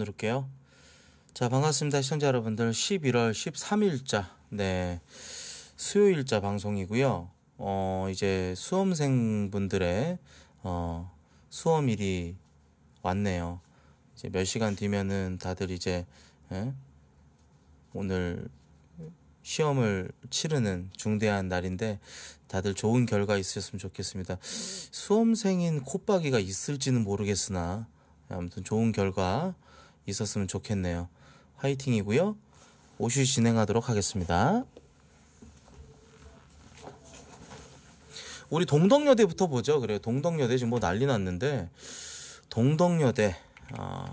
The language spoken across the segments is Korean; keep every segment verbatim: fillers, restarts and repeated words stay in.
누를게요. 자, 반갑습니다 시청자 여러분들. 십일월 십삼일자 네 수요일자 방송이고요. 어 이제 수험생분들의 어 수험일이 왔네요. 이제 몇 시간 뒤면은 다들 이제 예? 오늘 시험을 치르는 중대한 날인데 다들 좋은 결과 있으셨으면 좋겠습니다. 수험생인 콧박이가 있을지는 모르겠으나 아무튼 좋은 결과 있었으면 좋겠네요. 화이팅이고요. 오시 진행하도록 하겠습니다. 우리 동덕여대부터 보죠. 그래요. 동덕여대 지금 뭐 난리 났는데 동덕여대 아...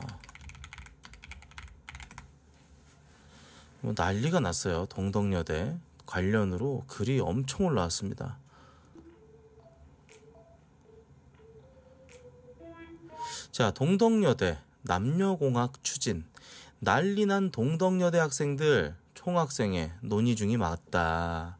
뭐 난리가 났어요. 동덕여대 관련으로 글이 엄청 올라왔습니다. 자, 동덕여대 남녀공학 추진. 난리난 동덕여대 학생들 총학생회 논의 중이 맞다.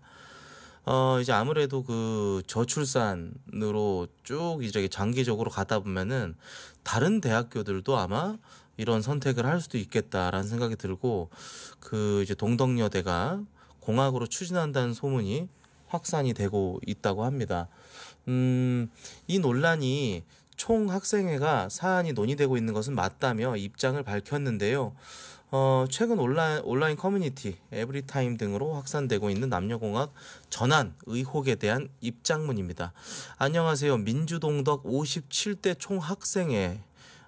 어 이제 아무래도 그 저출산으로 쭉 이제 장기적으로 가다 보면은 다른 대학교들도 아마 이런 선택을 할 수도 있겠다라는 생각이 들고, 그 이제 동덕여대가 공학으로 추진한다는 소문이 확산이 되고 있다고 합니다. 음, 이 논란이 총학생회가 사안이 논의되고 있는 것은 맞다며 입장을 밝혔는데요. 어, 최근 온라인, 온라인 커뮤니티, 에브리타임 등으로 확산되고 있는 남녀공학 전환 의혹에 대한 입장문입니다. 안녕하세요. 민주 동덕 오십칠대 총학생회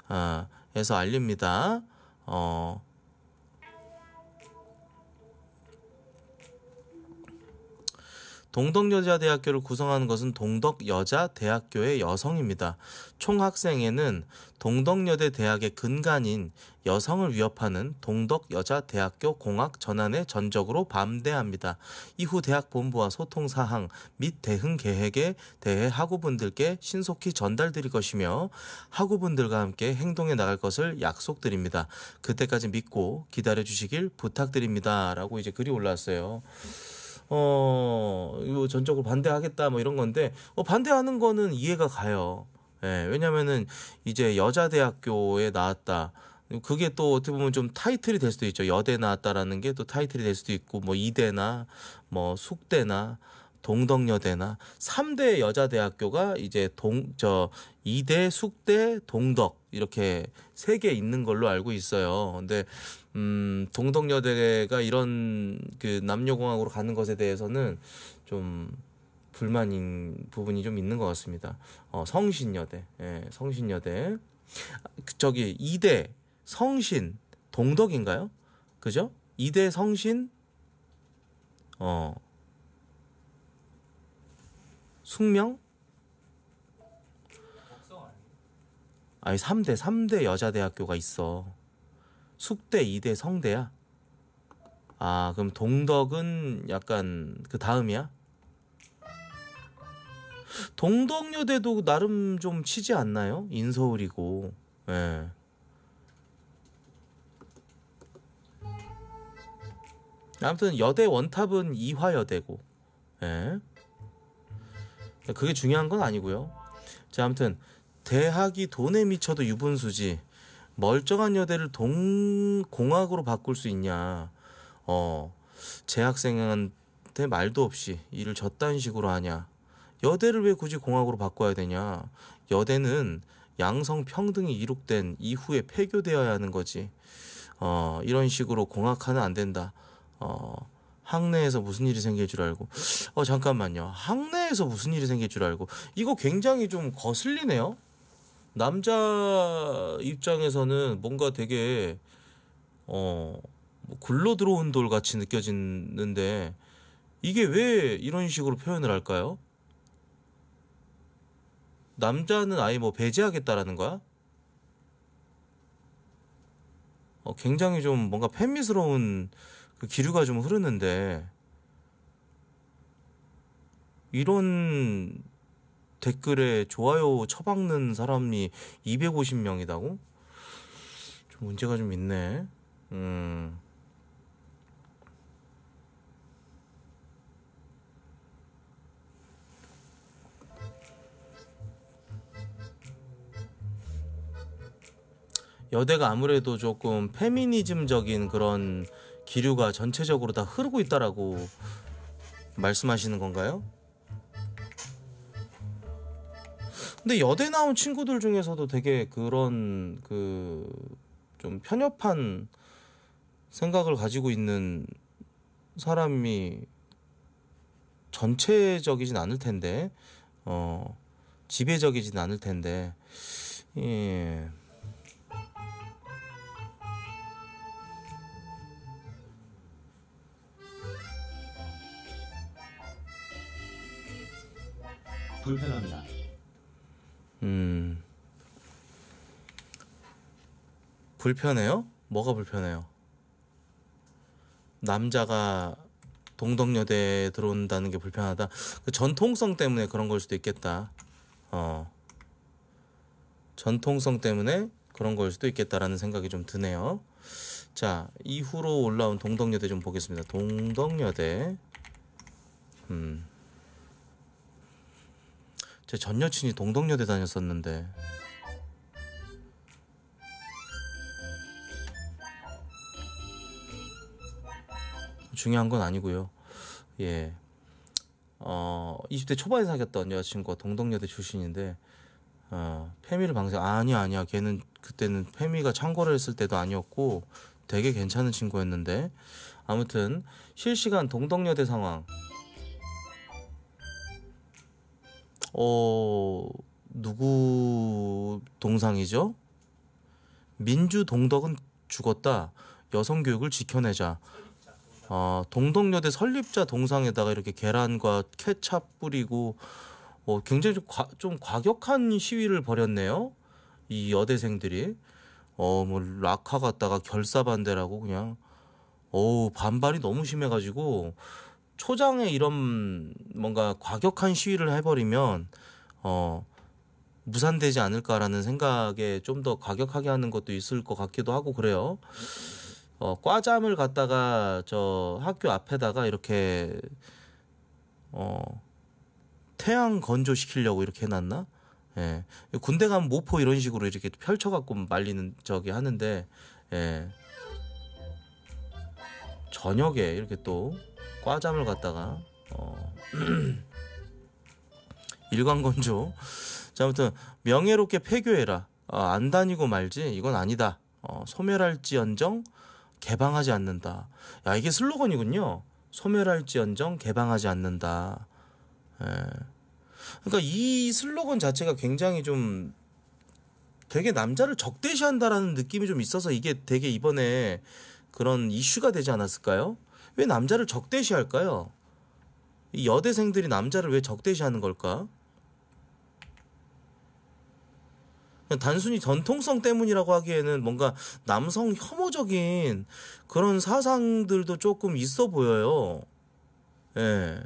어, 에서 알립니다. 어, 동덕여자대학교를 구성하는 것은 동덕여자대학교의 여성입니다. 총학생회는 동덕여대 대학의 근간인 여성을 위협하는 동덕여자대학교 공학 전환의 전적으로 반대합니다. 이후 대학본부와 소통사항 및 대응계획에 대해 학우분들께 신속히 전달드릴 것이며 학우분들과 함께 행동해 나갈 것을 약속드립니다. 그때까지 믿고 기다려주시길 부탁드립니다. 라고 이제 글이 올라왔어요. 어, 이거 전적으로 반대하겠다, 뭐 이런 건데, 어, 반대하는 거는 이해가 가요. 예, 왜냐면은 이제 여자대학교에 나왔다. 그게 또 어떻게 보면 좀 타이틀이 될 수도 있죠. 여대 나왔다라는 게 또 타이틀이 될 수도 있고, 뭐 이대나, 뭐 숙대나, 동덕여대나, 삼대 여자대학교가 이제 동, 저, 이대, 숙대, 동덕, 이렇게 세 개 있는 걸로 알고 있어요. 근데, 음, 동덕여대가 이런 그 남녀공학으로 가는 것에 대해서는 좀 불만인 부분이 좀 있는 것 같습니다. 어, 성신여대, 예, 성신여대. 저기, 이대, 성신, 동덕인가요? 그죠? 이대, 성신, 어, 숙명? 아니 삼대 삼대 여자대학교가 있어. 숙대 이대 성대야. 아 그럼 동덕은 약간 그 다음이야? 동덕여대도 나름 좀 치지 않나요? 인서울이고. 예. 아무튼 여대 원탑은 이화여대고. 예. 그게 중요한 건 아니고요. 자, 아무튼 대학이 돈에 미쳐도 유분수지 멀쩡한 여대를 동 공학으로 바꿀 수 있냐. 어, 재학생한테 말도 없이 일을 저딴 식으로 하냐. 여대를 왜 굳이 공학으로 바꿔야 되냐. 여대는 양성 평등이 이룩된 이후에 폐교되어야 하는 거지. 어, 이런 식으로 공학하는 안 된다. 어. 학내에서 무슨 일이 생길 줄 알고. 어 잠깐만요. 학내에서 무슨 일이 생길 줄 알고. 이거 굉장히 좀 거슬리네요. 남자 입장에서는 뭔가 되게 어 굴러 들어온 돌 같이 느껴지는데 이게 왜 이런 식으로 표현을 할까요? 남자는 아예 뭐 배제하겠다라는 거야? 어 굉장히 좀 뭔가 팬미스러운 그 기류가 좀 흐르는데 이런 댓글에 좋아요 처박는 사람이 이백오십명이다고? 좀 문제가 좀 있네. 음. 여대가 아무래도 조금 페미니즘적인 그런 기류가 전체적으로 다 흐르고 있다라고 말씀하시는 건가요? 근데 여대 나온 친구들 중에서도 되게 그런 그 좀 편협한 생각을 가지고 있는 사람이 전체적이진 않을 텐데, 어, 지배적이진 않을 텐데, 예. 불편합니다. 음. 불편해요? 뭐가 불편해요? 남자가 동덕여대에 들어온다는 게 불편하다. 그 전통성 때문에 그런 걸 수도 있겠다. 어. 전통성 때문에 그런 걸 수도 있겠다라는 생각이 좀 드네요. 자, 이후로 올라온 동덕여대 좀 보겠습니다. 동덕여대. 음. 제 전 여친이 동덕여대 다녔었는데. 중요한 건 아니고요. 예, 어, 이십 대 초반에 사귀었던 여자친구가 동덕여대 출신인데, 어, 페미를 방생 아니야 아니야 걔는 그때는 페미가 창궐을 했을 때도 아니었고 되게 괜찮은 친구였는데, 아무튼 실시간 동덕여대 상황. 어, 누구 동상이죠? 민주 동덕은 죽었다. 여성 교육을 지켜내자. 어, 동덕여대 설립자 동상에다가 이렇게 계란과 케찹 뿌리고, 어, 굉장히 좀, 과, 좀 과격한 시위를 벌였네요. 이 여대생들이. 어, 뭐, 락카 갔다가 결사반대라고 그냥, 어우, 반발이 너무 심해가지고, 초장에 이런 뭔가 과격한 시위를 해버리면, 어, 무산되지 않을까라는 생각에 좀 더 과격하게 하는 것도 있을 것 같기도 하고 그래요. 어, 과잠을 갔다가 저 학교 앞에다가 이렇게 어, 태양 건조시키려고 이렇게 해놨나? 예. 군대 가면 모포 이런 식으로 이렇게 펼쳐갖고 말리는 저기 하는데, 예. 저녁에 이렇게 또 과잠을 갔다가 어, 일광 건조. 자, 아무튼 명예롭게 폐교해라. 아, 안 다니고 말지 이건 아니다. 어, 소멸할지언정 개방하지 않는다. 야, 이게 슬로건이군요. 소멸할지언정 개방하지 않는다. 예. 그러니까 이 슬로건 자체가 굉장히 좀 되게 남자를 적대시한다라는 느낌이 좀 있어서 이게 되게 이번에 그런 이슈가 되지 않았을까요? 왜 남자를 적대시할까요? 이 여대생들이 남자를 왜 적대시하는 걸까? 단순히 전통성 때문이라고 하기에는 뭔가 남성 혐오적인 그런 사상들도 조금 있어 보여요. 예.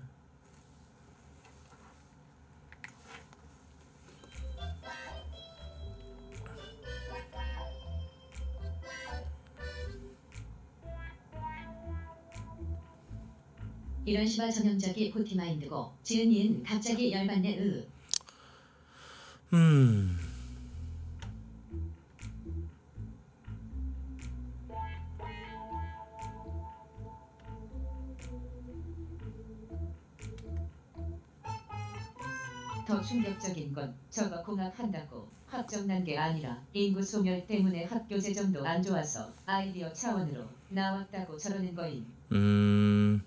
이런 시발 성형적이 고티마인드고 지은이는 갑자기 열받네. 으. 음. 더 충격적인 건 저거 공학한다고 확정난 게 아니라 인구 소멸 때문에 학교 재정도 안 좋아서 아이디어 차원으로 나왔다고 저러는 거임. 음,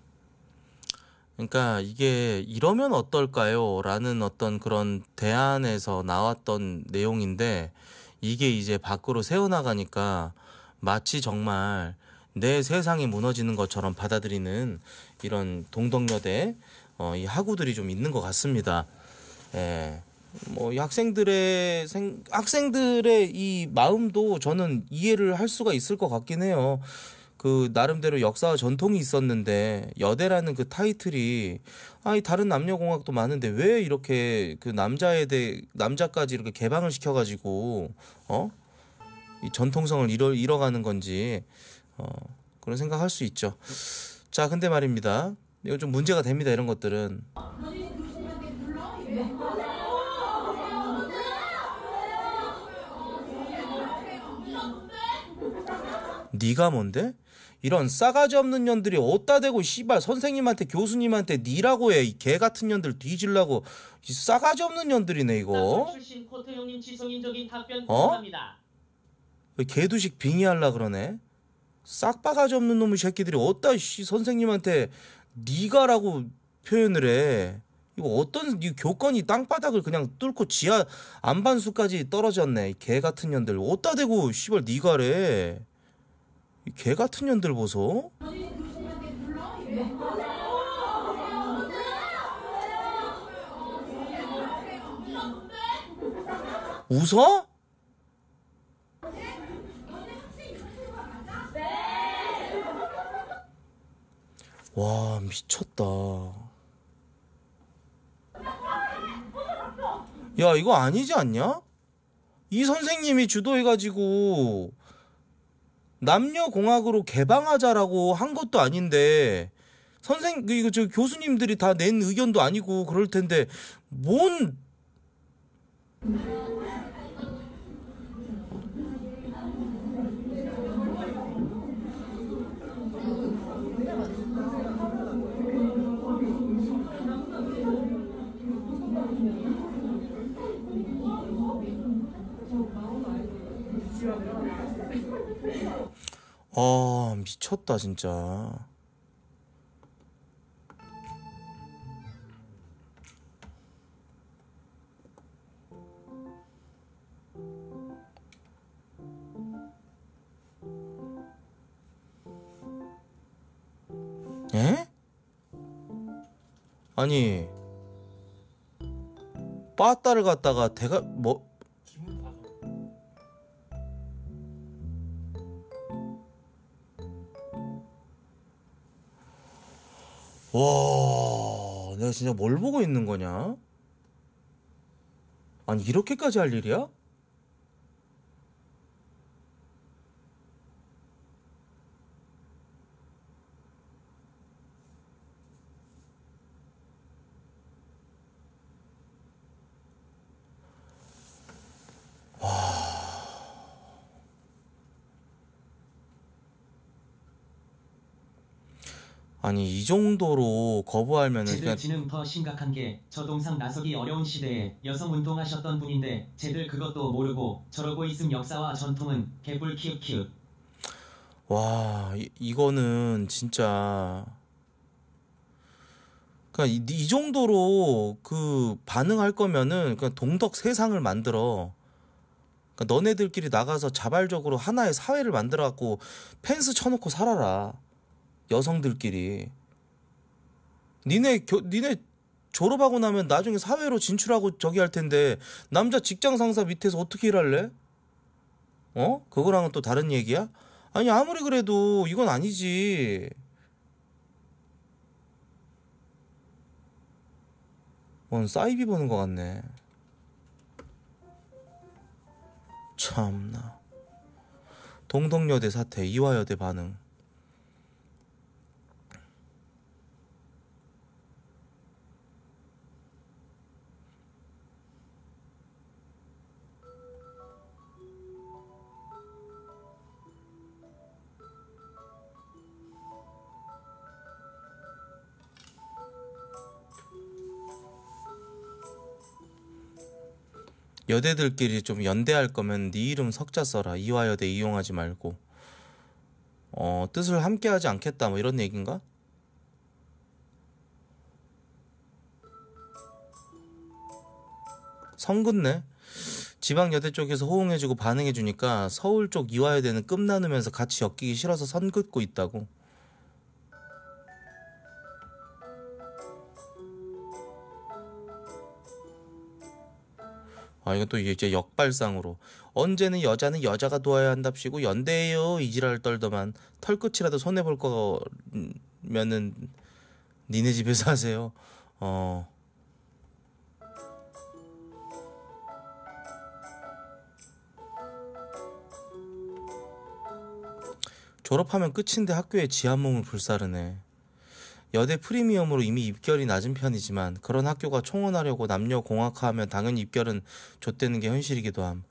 그러니까 이게 이러면 어떨까요? 라는 어떤 그런 대안에서 나왔던 내용인데, 이게 이제 밖으로 새어나가니까 마치 정말 내 세상이 무너지는 것처럼 받아들이는 이런 동덕여대, 어, 이 학우들이 좀 있는 것 같습니다. 예, 뭐 이 학생들의 생, 학생들의 이 마음도 저는 이해를 할 수가 있을 것 같긴 해요. 그 나름대로 역사와 전통이 있었는데 여대라는 그 타이틀이, 아니 다른 남녀공학도 많은데 왜 이렇게 그 남자에 대해 남자까지 이렇게 개방을 시켜가지고 어? 이 전통성을 잃어 잃어가는 건지, 어, 그런 생각할 수 있죠. 자, 근데 말입니다. 이거 좀 문제가 됩니다, 이런 것들은. 네가 뭔데? 이런 싸가지 없는 년들이 어디다 대고 씨발 선생님한테 교수님한테 니라고 해. 이 개 같은 년들 뒤질라고. 이 싸가지 없는 년들이네 이거. 출신 코트 형님 지성인적인 답변 감사합니다. 어? 개두식 빙의하려 그러네. 싹바가지 없는 놈의 새끼들이 어디다 씨 선생님한테 니가라고 표현을 해. 이거 어떤 이 교권이 땅바닥을 그냥 뚫고 지하 안반수까지 떨어졌네. 이 개 같은 년들 어디다 대고 씨발 니가래. 이 개 같은 년들 보소. 웃어? 와 미쳤다. 야 이거 아니지 않냐? 이 선생님이 주도해가지고 남녀공학으로 개방하자라고 한 것도 아닌데 선생 이거 저 교수님들이 다 낸 의견도 아니고 그럴 텐데 뭔? 아 미쳤다 진짜. 에? 아니 빠따를 갖다가 대가 뭐 와, 내가 진짜 뭘 보고 있는 거냐? 아니, 이렇게까지 할 일이야? 아니 이 정도로 거부하면은 쟤들 지는 더 심각한 게 저 동상 나서기 어려운 시대에 여성 운동하셨던 분인데 쟤들 그것도 모르고 저러고 있음. 역사와 전통은 개뿔 키읔키읔. 와 이, 이거는 진짜 그러니까 이, 이 정도로 그 반응할 거면은 그냥 동덕 세상을 만들어. 그러니까 너네들끼리 나가서 자발적으로 하나의 사회를 만들어 갖고 펜스 쳐놓고 살아라. 여성들끼리. 니네 겨, 니네 졸업하고 나면 나중에 사회로 진출하고 저기 할 텐데 남자 직장 상사 밑에서 어떻게 일할래? 어? 그거랑은 또 다른 얘기야? 아니 아무리 그래도 이건 아니지. 뭔 사이비 보는 것 같네. 참나. 동덕여대 사태, 이화여대 반응. 여대들끼리 좀 연대할 거면 네 이름 석자 써라. 이화여대 이용하지 말고 어 뜻을 함께하지 않겠다 뭐 이런 얘기인가? 성긋네. 지방여대 쪽에서 호응해주고 반응해주니까 서울 쪽 이화여대는 끔나누면서 같이 엮이기 싫어서 선긋고 있다고. 아 이건 또 이제 역발상으로 언제는 여자는 여자가 도와야 한답시고 연대해요 이 지랄 떨더만. 털끝이라도 손해볼 거면은 니네 집에서 하세요. 어 졸업하면 끝인데 학교에 지한몸을 불사르네. 여대 프리미엄으로 이미 입결이 낮은 편이지만 그런 학교가 총원하려고 남녀공학화하면 당연히 입결은 좆되는 게 현실이기도 함.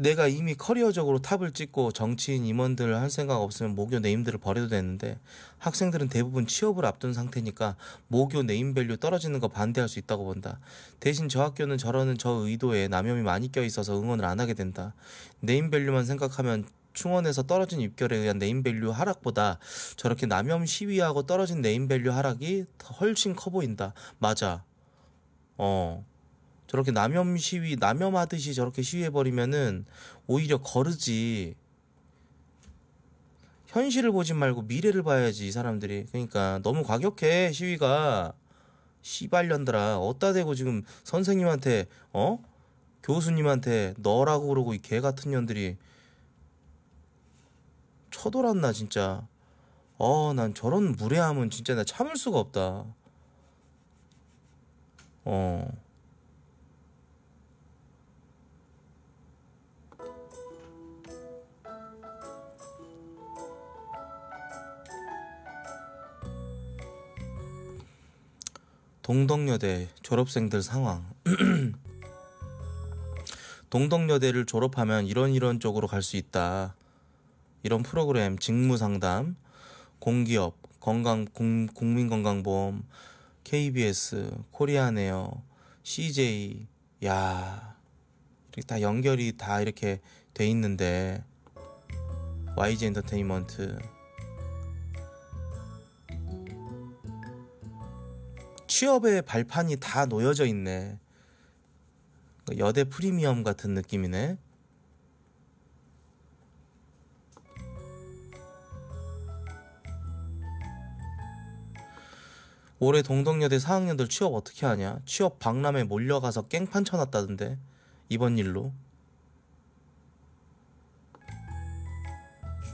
내가 이미 커리어적으로 탑을 찍고 정치인 임원들 할 생각 없으면 모교 네임들을 버려도 되는데 학생들은 대부분 취업을 앞둔 상태니까 모교 네임밸류 떨어지는 거 반대할 수 있다고 본다. 대신 저 학교는 저러는 저 의도에 남염이 많이 껴있어서 응원을 안 하게 된다. 네임밸류만 생각하면 충원에서 떨어진 입결에 의한 네임밸류 하락보다 저렇게 남염 시위하고 떨어진 네임밸류 하락이 훨씬 커 보인다. 맞아. 어... 저렇게 남염 시위, 남염하듯이 저렇게 시위해버리면은 오히려 거르지. 현실을 보지 말고 미래를 봐야지, 이 사람들이. 그러니까 너무 과격해, 시위가. 씨발년들아, 어따 대고 지금 선생님한테, 어? 교수님한테 너라고 그러고 이 개 같은 년들이 쳐돌았나, 진짜. 어, 난 저런 무례함은 진짜 나 참을 수가 없다. 어. 동덕여대 졸업생들 상황. 동덕여대를 졸업하면 이런 이런 쪽으로 갈 수 있다. 이런 프로그램, 직무상담, 공기업, 건강, 공, 국민건강보험, 케이비에스, 코리아네어, 씨제이. 야, 이렇게 다 연결이 다 이렇게 돼 있는데. 와이지 엔터테인먼트. 취업의 발판이 다 놓여져 있네. 여대 프리미엄 같은 느낌이네. 올해 동덕여대 사 학년들 취업 어떻게 하냐? 취업 박람회 몰려가서 깽판 쳐놨다던데. 이번 일로.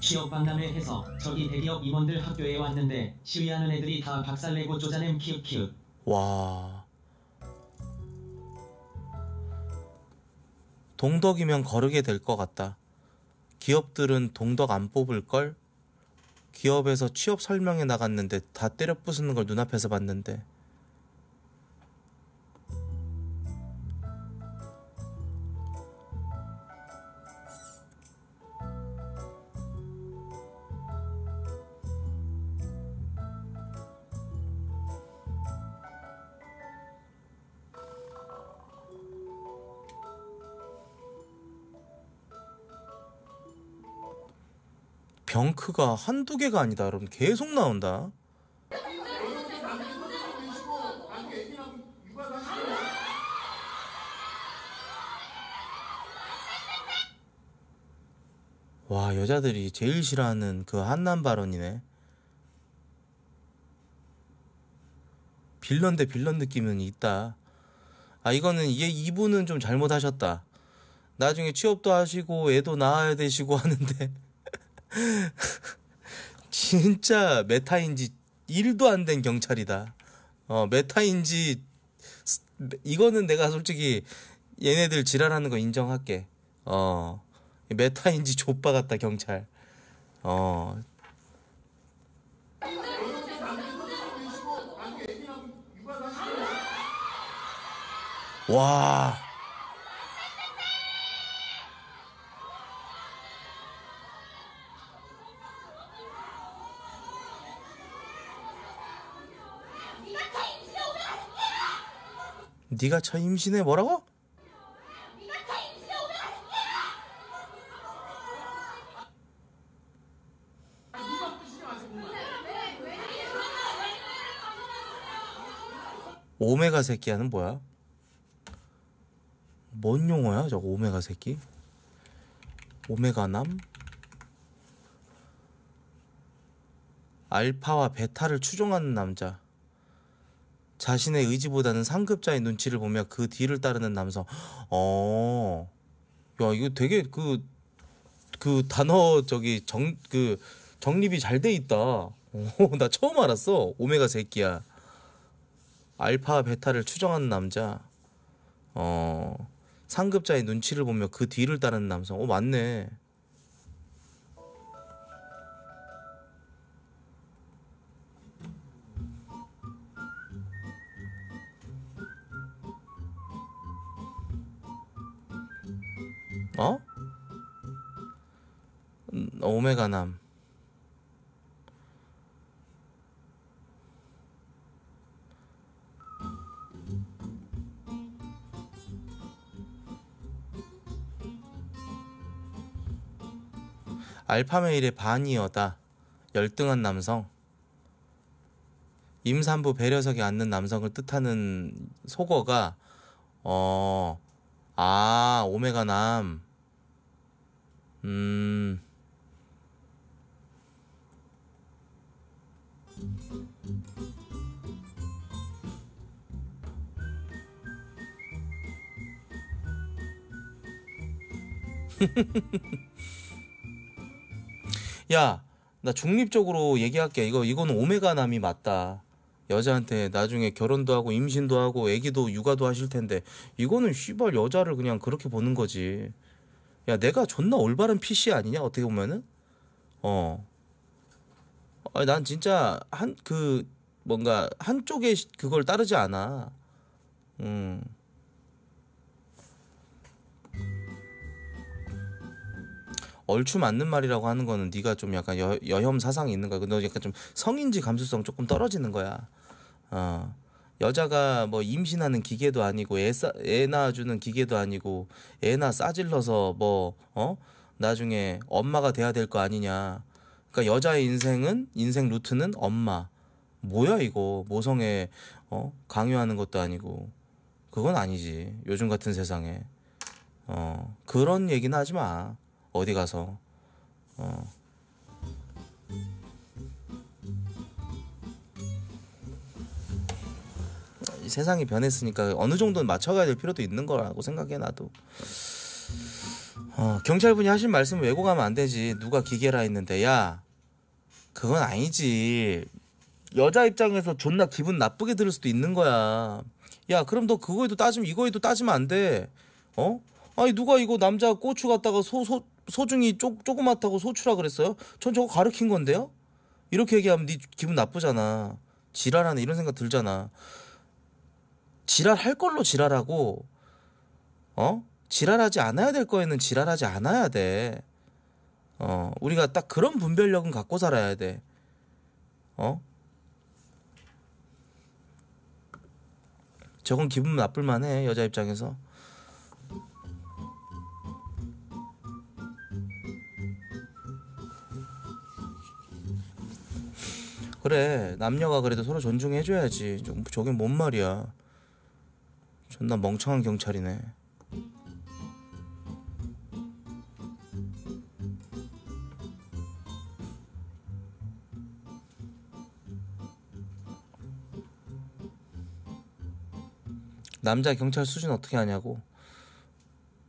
취업 박람회 해서 저기 대기업 임원들 학교에 왔는데 시위하는 애들이 다 박살내고 쪼잔햄 키읔키읔. 와, 동덕이면 거르게 될 것 같다. 기업들은 동덕 안 뽑을걸? 기업에서 취업 설명회 나갔는데 다 때려 부수는 걸 눈앞에서 봤는데. 병크가 한두 개가 아니다. 여러분, 계속 나온다. 와, 여자들이 제일 싫어하는 그 한남 발언이네. 빌런 대 빌런 느낌은 있다. 아, 이거는 얘 이분은 좀 잘못하셨다. 나중에 취업도 하시고 애도 낳아야 되시고 하는데 진짜 메타인지 일도 안 된 경찰이다. 어, 메타인지. 이거는 내가 솔직히 얘네들 지랄하는 거 인정할게. 어, 메타인지 좆바 같다, 경찰. 어. 와. 니가 저 임신해. 뭐라고? 오메가 새끼야는 뭐야? 뭔 용어야 저거? 오메가 새끼? 오메가남? 알파와 베타를 추종하는 남자. 자신의 의지보다는 상급자의 눈치를 보며 그 뒤를 따르는 남성. 어, 야, 이거 되게 그, 그 단어, 저기, 정, 그, 정립이 잘 돼 있다. 오, 나 처음 알았어. 오메가 새끼야. 알파, 베타를 추정하는 남자. 어, 상급자의 눈치를 보며 그 뒤를 따르는 남성. 어, 맞네. 어? 오메가남. 알파메일의 반이어다. 열등한 남성. 임산부 배려석에 앉는 남성을 뜻하는 속어가 어, 아, 오메가남. 음. 야, 나 중립적으로 얘기할게. 이거 이거는 오메가남이 맞다. 여자한테 나중에 결혼도 하고 임신도 하고 애기도 육아도 하실 텐데 이거는 씨발 여자를 그냥 그렇게 보는 거지. 야, 내가 존나 올바른 피씨 아니냐? 어떻게 보면은 어. 아니, 난 진짜 한 그 뭔가 한쪽에 그걸 따르지 않아. 음. 얼추 맞는 말이라고 하는 거는 네가 좀 약간 여, 여혐 사상이 있는 거야. 너 약간 좀 성인지 감수성 조금 떨어지는 거야. 어. 여자가 뭐 임신하는 기계도 아니고 애, 싸, 애 낳아주는 기계도 아니고 애나 싸질러서 뭐 어? 나중에 엄마가 돼야 될 거 아니냐. 그러니까 여자의 인생은 인생 루트는 엄마. 뭐야 이거 모성애 어? 강요하는 것도 아니고 그건 아니지. 요즘 같은 세상에 어. 그런 얘기는 하지 마. 어디 가서 어. 세상이 변했으니까 어느 정도는 맞춰가야 될 필요도 있는 거라고 생각해. 나도 어, 경찰분이 하신 말씀 왜곡하면 안 되지. 누가 기계라 했는데 야 그건 아니지. 여자 입장에서 존나 기분 나쁘게 들을 수도 있는 거야. 야 그럼 너 그거에도 따지면 이거에도 따지면 안 돼. 어? 아니 누가 이거 남자 고추 갖다가 소, 소, 소중히 쪼, 조그맣다고 소추라 그랬어요? 전 저거 가르친 건데요? 이렇게 얘기하면 네 기분 나쁘잖아. 지랄하네 이런 생각 들잖아. 지랄할 걸로 지랄하고 어? 지랄하지 않아야 될 거에는 지랄하지 않아야 돼. 어, 우리가 딱 그런 분별력은 갖고 살아야 돼. 어? 저건 기분 나쁠 만해 여자 입장에서. 그래 남녀가 그래도 서로 존중해줘야지. 저게 뭔 말이야. 존나 멍청한 경찰이네. 남자 경찰 수준 어떻게 하냐고.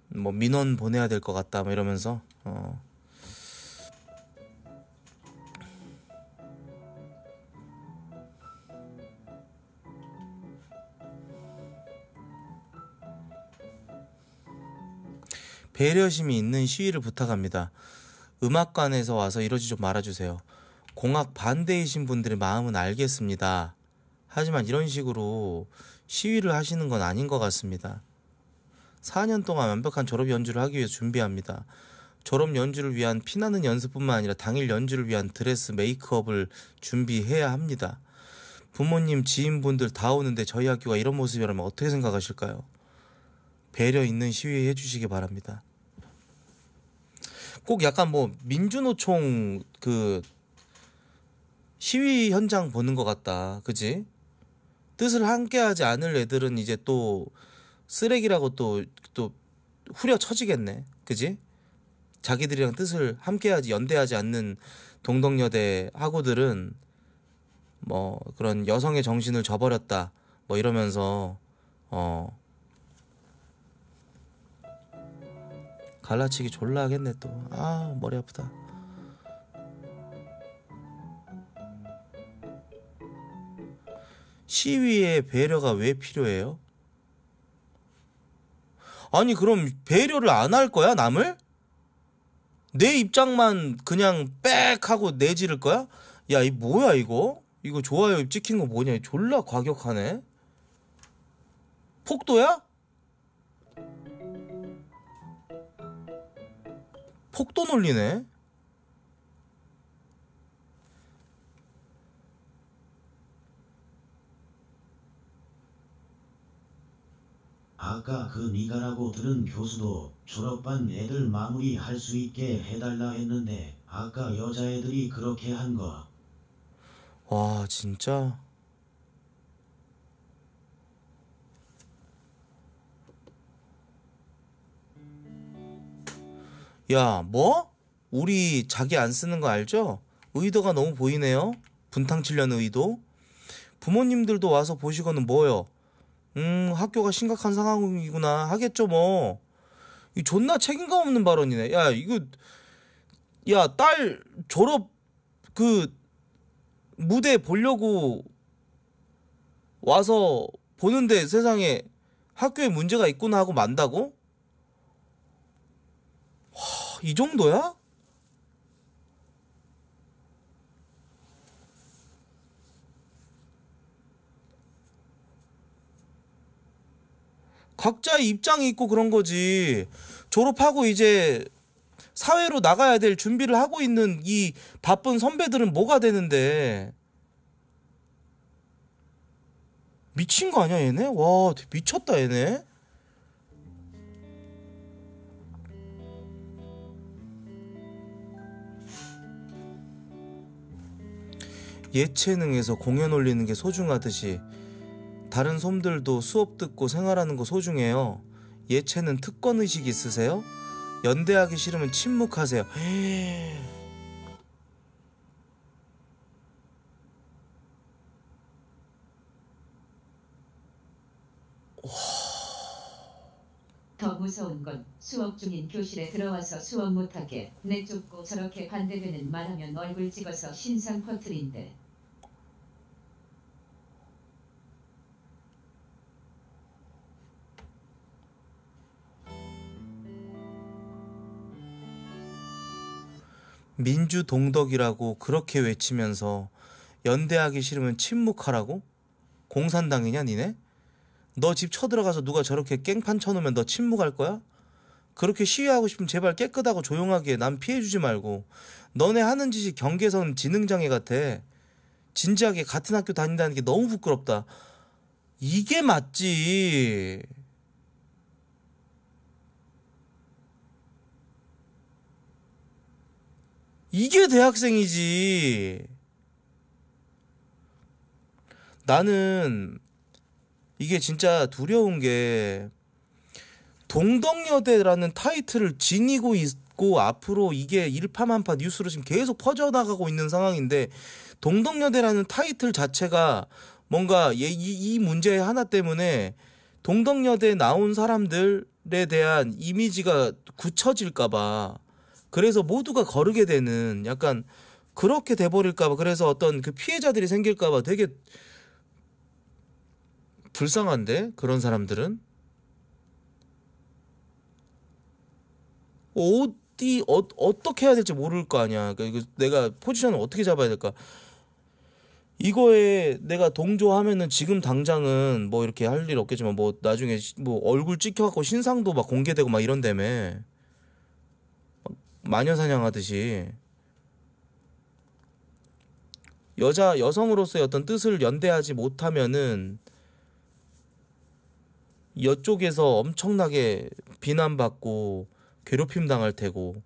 뭐 민원 보내야 될 것 같다 뭐 이러면서 어. 배려심이 있는 시위를 부탁합니다. 음악관에서 와서 이러지 좀 말아주세요. 공학 반대이신 분들의 마음은 알겠습니다. 하지만 이런 식으로 시위를 하시는 건 아닌 것 같습니다. 사 년 동안 완벽한 졸업 연주를 하기 위해 준비합니다. 졸업 연주를 위한 피나는 연습뿐만 아니라 당일 연주를 위한 드레스, 메이크업을 준비해야 합니다. 부모님, 지인분들 다 오는데 저희 학교가 이런 모습이라면 어떻게 생각하실까요? 배려 있는 시위해 주시기 바랍니다. 꼭 약간 뭐 민주노총 그 시위 현장 보는 것 같다. 그치? 뜻을 함께하지 않을 애들은 이제 또 쓰레기라고 또, 또 후려쳐지겠네. 그치? 자기들이랑 뜻을 함께하지 연대하지 않는 동덕여대 학우들은 뭐 그런 여성의 정신을 저버렸다 뭐 이러면서 어 갈라치기 졸라 하겠네 또. 아 머리 아프다. 시위에 배려가 왜 필요해요? 아니 그럼 배려를 안 할 거야 남을? 내 입장만 그냥 빽 하고 내지를 거야? 야 이 뭐야 이거? 이거 좋아요 찍힌 거 뭐냐? 졸라 과격하네. 폭도야? 폭도 논리네. 아까 그 니가라고 들은 교수도 졸업반 애들 마무리할 수 있게 해달라 했는데 아까 여자애들이 그렇게 한 거. 와 진짜? 야 뭐? 우리 자기 안 쓰는 거 알죠? 의도가 너무 보이네요. 분탕 치려는 의도. 부모님들도 와서 보시고는 뭐요? 음 학교가 심각한 상황이구나 하겠죠 뭐. 이 존나 책임감 없는 발언이네. 야 이거 야 딸 졸업 그 무대 보려고 와서 보는데 세상에 학교에 문제가 있구나 하고 만다고? 와, 이 정도야? 각자의 입장이 있고 그런 거지. 졸업하고 이제 사회로 나가야 될 준비를 하고 있는 이 바쁜 선배들은 뭐가 되는데. 미친 거 아니야 얘네? 와 미쳤다 얘네. 예체능에서 공연 올리는 게 소중하듯이 다른 솜들도 수업 듣고 생활하는 거 소중해요. 예체능 특권의식 있으세요? 연대하기 싫으면 침묵하세요. 에이... 와... 더 무서운 건 수업 중인 교실에 들어와서 수업 못하게 내쫓고 저렇게 반대되는 말하면 얼굴 찍어서 신상 퍼트린데. 민주 동덕이라고 그렇게 외치면서 연대하기 싫으면 침묵하라고? 공산당이냐 니네? 너 집 쳐들어가서 누가 저렇게 깽판 쳐놓으면 너 침묵할 거야? 그렇게 시위하고 싶으면 제발 깨끗하고 조용하게 남 피해주지 말고. 너네 하는 짓이 경계선 지능장애 같아. 진지하게 같은 학교 다닌다는 게 너무 부끄럽다. 이게 맞지. 이게 대학생이지. 나는 이게 진짜 두려운 게 동덕여대라는 타이틀을 지니고 있고 앞으로 이게 일파만파 뉴스로 지금 계속 퍼져나가고 있는 상황인데 동덕여대라는 타이틀 자체가 뭔가 이, 이 문제 하나 때문에 동덕여대에 나온 사람들에 대한 이미지가 굳혀질까봐 그래서 모두가 거르게 되는 약간 그렇게 돼버릴까봐 그래서 어떤 그 피해자들이 생길까봐 되게 불쌍한데 그런 사람들은 어디 어, 어떻게 해야 될지 모를 거 아니야. 그러니까 이거 내가 포지션을 어떻게 잡아야 될까. 이거에 내가 동조하면은 지금 당장은 뭐 이렇게 할 일 없겠지만 뭐 나중에 뭐 얼굴 찍혀갖고 신상도 막 공개되고 막 이런다며. 마녀사냥하듯이 여자 여성으로서의 어떤 뜻을 연대하지 못하면은 여쪽에서 엄청나게 비난받고 괴롭힘 당할 테고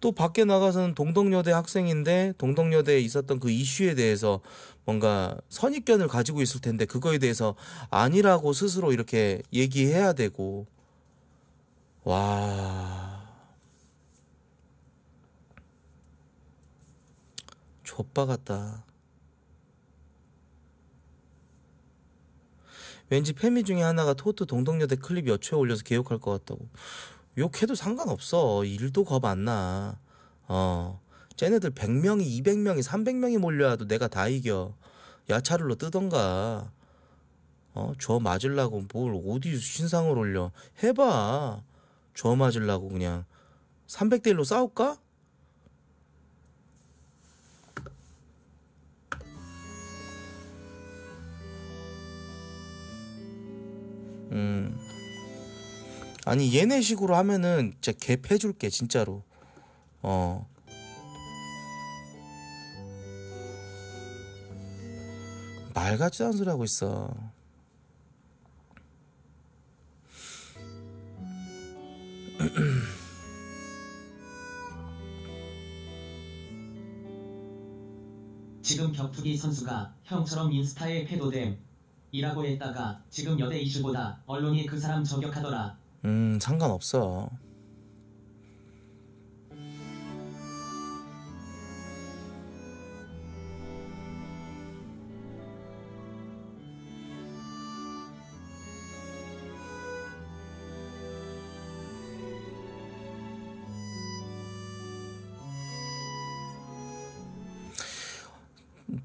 또 밖에 나가서는 동덕여대 학생인데 동덕여대에 있었던 그 이슈에 대해서 뭔가 선입견을 가지고 있을 텐데 그거에 대해서 아니라고 스스로 이렇게 얘기해야 되고. 와... 좆바 같다. 왠지 패미 중에 하나가 토토 동덕여대 클립 여초에 올려서 개욕할 것 같다고. 욕해도 상관없어. 일도 겁 안 나. 어, 쟤네들 백 명이 이백 명이 삼백 명이 몰려와도 내가 다 이겨. 야차를로 뜨던가. 어, 저 맞으려고 뭘 어디 신상을 올려. 해봐. 저 맞으려고 그냥 삼백 대 일로 싸울까? 음. 아니 얘네 식으로 하면은 진짜 개 패줄게 진짜로. 어. 말 같지도 않은 소리 하고 있어. 지금 격투기 선수가 형처럼 인스타에 패도됨 이라고 했다가 지금 여대 이슈보다 언론이 그 사람 저격하더라. 음 상관없어.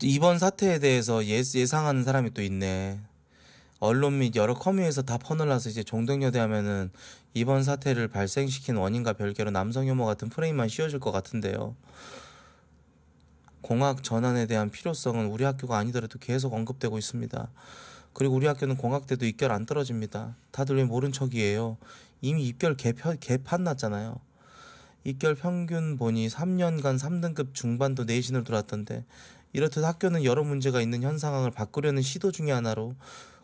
이번 사태에 대해서 예상하는 사람이 또 있네. 언론 및 여러 커뮤에서 다 퍼널라서 이제 동덕여대 하면은 이번 사태를 발생시킨 원인과 별개로 남성 혐오 같은 프레임만 씌워질 것 같은데요. 공학 전환에 대한 필요성은 우리 학교가 아니더라도 계속 언급되고 있습니다. 그리고 우리 학교는 공학 때도 입결 안 떨어집니다. 다들 왜 모른 척이에요. 이미 입결 개편, 개판 났잖아요. 입결 평균 보니 삼 년간 삼 등급 중반도 내신으로 들어왔던데 이렇듯 학교는 여러 문제가 있는 현 상황을 바꾸려는 시도 중의 하나로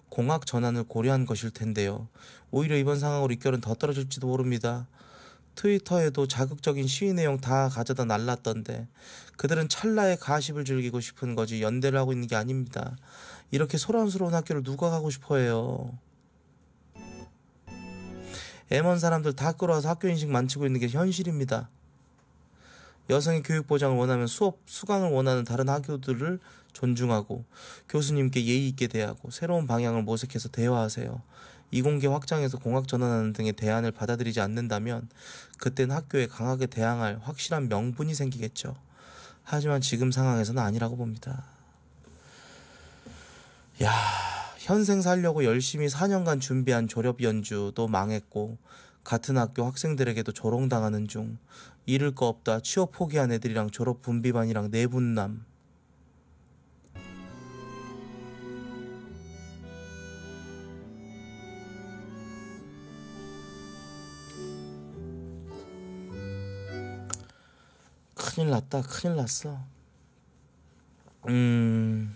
공학 전환을 고려한 것일 텐데요. 오히려 이번 상황으로 입결은 더 떨어질지도 모릅니다. 트위터에도 자극적인 시위 내용 다 가져다 날랐던데 그들은 찰나의 가십을 즐기고 싶은 거지 연대를 하고 있는 게 아닙니다. 이렇게 소란스러운 학교를 누가 가고 싶어해요. 엠원 사람들 다 끌어와서 학교 인식 만치고 있는 게 현실입니다. 여성의 교육 보장을 원하면 수업, 수강을 원하는 다른 학교들을 존중하고 교수님께 예의 있게 대하고 새로운 방향을 모색해서 대화하세요. 이공계 확장에서 공학 전환하는 등의 대안을 받아들이지 않는다면 그땐 학교에 강하게 대항할 확실한 명분이 생기겠죠. 하지만 지금 상황에서는 아니라고 봅니다. 야, 현생 살려고 열심히 사 년간 준비한 졸업 연주도 망했고 같은 학교 학생들에게도 조롱당하는 중 잃을 거 없다 취업 포기한 애들이랑 졸업 분비반이랑 내분남. 큰일 났다. 큰일 났어. 음...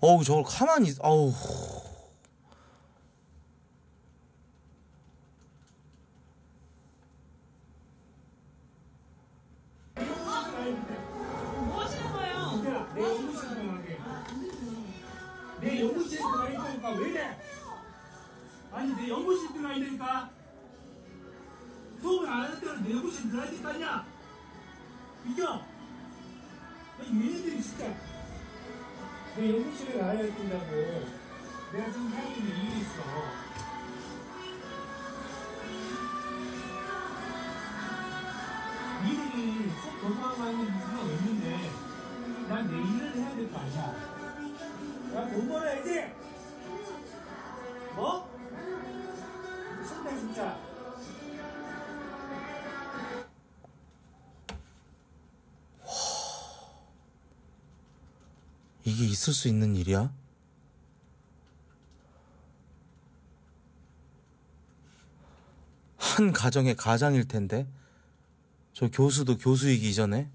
어우 저걸 가만히 어우 내 연구실에 들어가 있다니까 왜 이래? 아니 내 연구실에 들어가 있다니까 수업을 안 하는 때는 내 연구실에 들어가 있다니까 이겨 얘네들이 진짜 내 연구실에 나야 된다고 내가 지금 하고 있는 일이 있어. 일이 꼭 건강하고 하는 이유가 없는데 난 내 일을 해야 될 거 아니야. 난 돈 벌어야지. 뭐? 미쳤네 진짜. 이게 있을 수 있는 일이야? 한 가정의 가장일 텐데? 저 교수도 교수이기 이전에?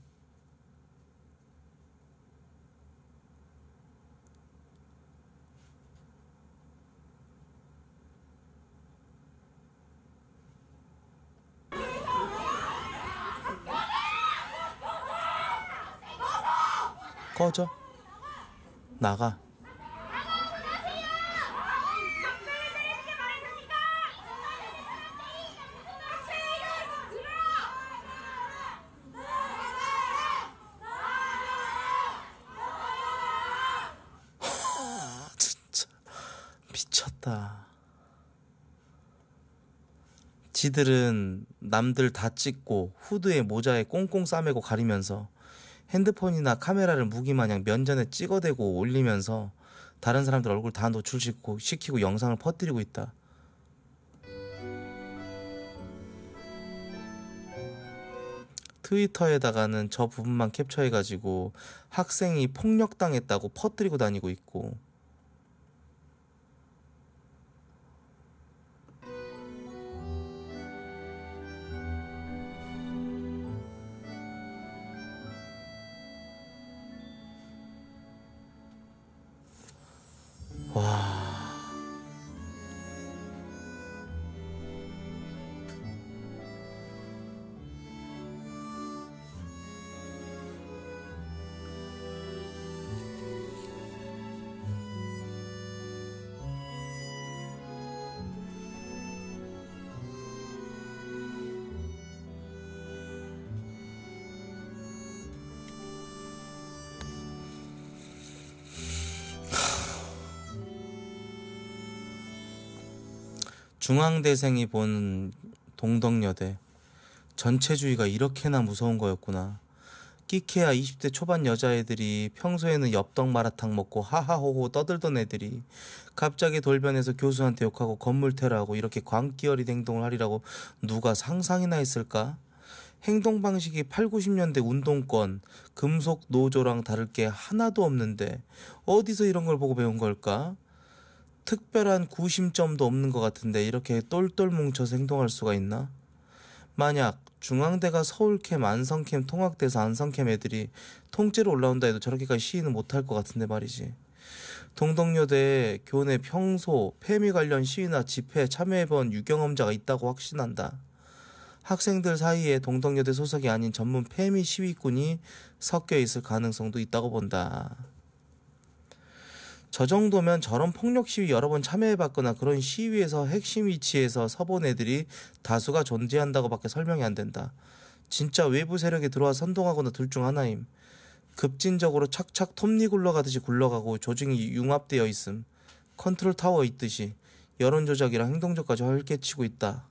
꺼져. 나가. 진짜 미쳤다. 지들은 남들 다 찍고 후드에 모자에 꽁꽁 싸매고 가리면서 핸드폰이나 카메라를 무기마냥 면전에 찍어대고 올리면서 다른 사람들 얼굴 다 노출시키고 시키고 영상을 퍼뜨리고 있다. 트위터에다가는 저 부분만 캡처해가지고 학생이 폭력당했다고 퍼뜨리고 다니고 있고. 와... 중앙대생이 본 동덕여대, 전체주의가 이렇게나 무서운 거였구나. 끼케야 이십 대 초반 여자애들이 평소에는 엽떡 마라탕 먹고 하하호호 떠들던 애들이 갑자기 돌변해서 교수한테 욕하고 건물 테러하고 이렇게 광기어린 행동을 하리라고 누가 상상이나 했을까? 행동 방식이 팔십, 구십 년대 운동권, 금속 노조랑 다를 게 하나도 없는데 어디서 이런 걸 보고 배운 걸까? 특별한 구심점도 없는 것 같은데 이렇게 똘똘 뭉쳐서 행동할 수가 있나? 만약 중앙대가 서울캠, 안성캠, 통학대에서 안성캠 애들이 통째로 올라온다 해도 저렇게까지 시위는 못할 것 같은데 말이지. 동덕여대 교내 평소 폐미 관련 시위나 집회에 참여해본 유경험자가 있다고 확신한다. 학생들 사이에 동덕여대 소속이 아닌 전문 폐미 시위꾼이 섞여 있을 가능성도 있다고 본다. 저 정도면 저런 폭력 시위 여러 번 참여해봤거나 그런 시위에서 핵심 위치에서 서본 애들이 다수가 존재한다고밖에 설명이 안 된다. 진짜 외부 세력이 들어와 선동하거나 둘 중 하나임. 급진적으로 착착 톱니 굴러가듯이 굴러가고 조직이 융합되어 있음. 컨트롤 타워 있듯이 여론 조작이랑 행동적까지 헐개치고 있다.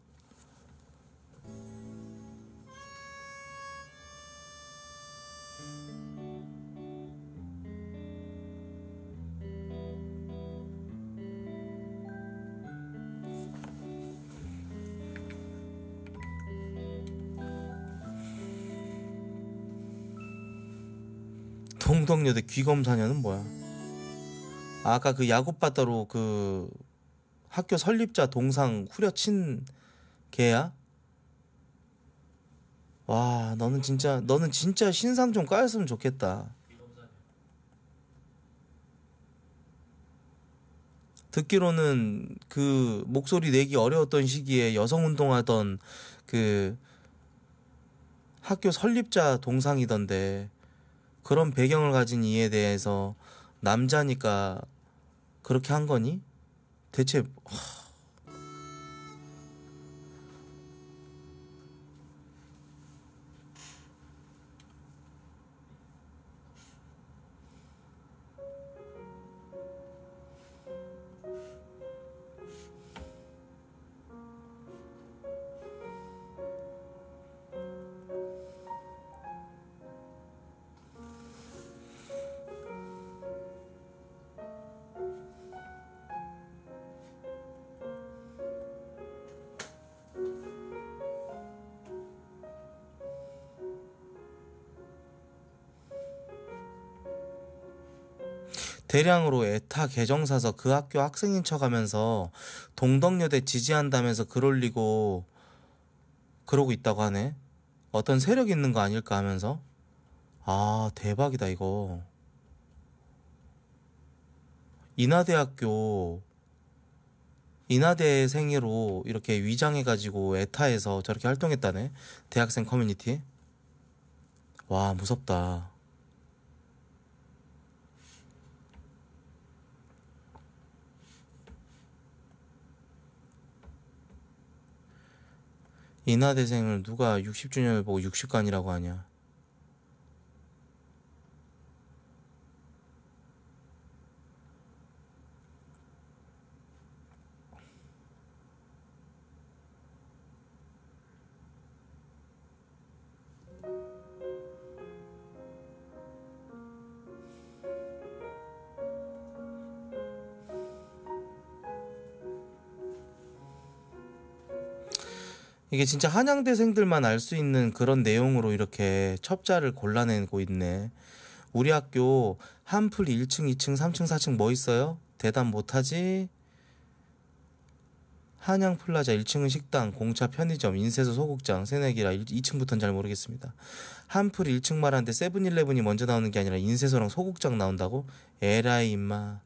동덕여대 귀검사녀는 뭐야? 아까 그 야구바다로 그 학교 설립자 동상 후려친 걔야? 와, 너는 진짜 너는 진짜 신상 좀 까였으면 좋겠다. 듣기로는 그 목소리 내기 어려웠던 시기에 여성운동하던 그 학교 설립자 동상이던데 그런 배경을 가진 이에 대해서 남자니까 그렇게 한 거니? 대체... 하... 대량으로 에타 계정 사서 그 학교 학생인 척하면서 동덕여대 지지한다면서 글 올리고 그러고 있다고 하네. 어떤 세력 있는 거 아닐까 하면서. 아, 대박이다 이거. 인하대학교 인하대 생애로 이렇게 위장해가지고 에타에서 저렇게 활동했다네. 대학생 커뮤니티. 와, 무섭다. 인하대생을 누가 육십 주년을 보고 육십 간이라고 하냐. 이게 진짜 한양대생들만 알 수 있는 그런 내용으로 이렇게 첩자를 골라내고 있네. 우리 학교 한풀 일 층, 이 층, 삼 층, 사 층 뭐 있어요? 대답 못하지? 한양플라자 일 층은 식당, 공차, 편의점, 인쇄소, 소극장, 새내기라 이 층부터는 잘 모르겠습니다. 한풀 일 층 말하는데 세븐일레븐이 먼저 나오는 게 아니라 인쇄소랑 소극장 나온다고? 에라이 임마.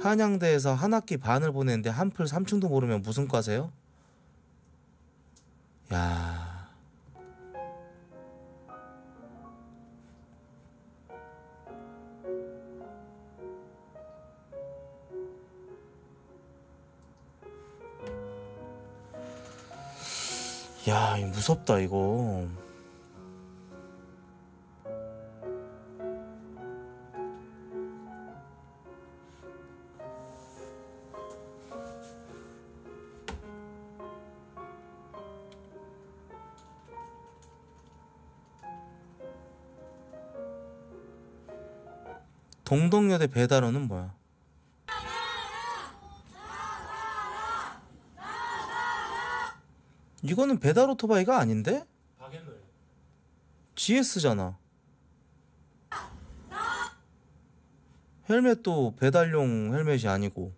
한양대에서 한 학기 반을 보냈는데 한풀 삼 층도 모르면 무슨 과세요? 야. 야, 이거 무섭다, 이거. 동덕여대 배달원은 뭐야? 이거는 배달 오토바이가 아닌데? 지에스잖아. 헬멧도 배달용 헬멧이 아니고.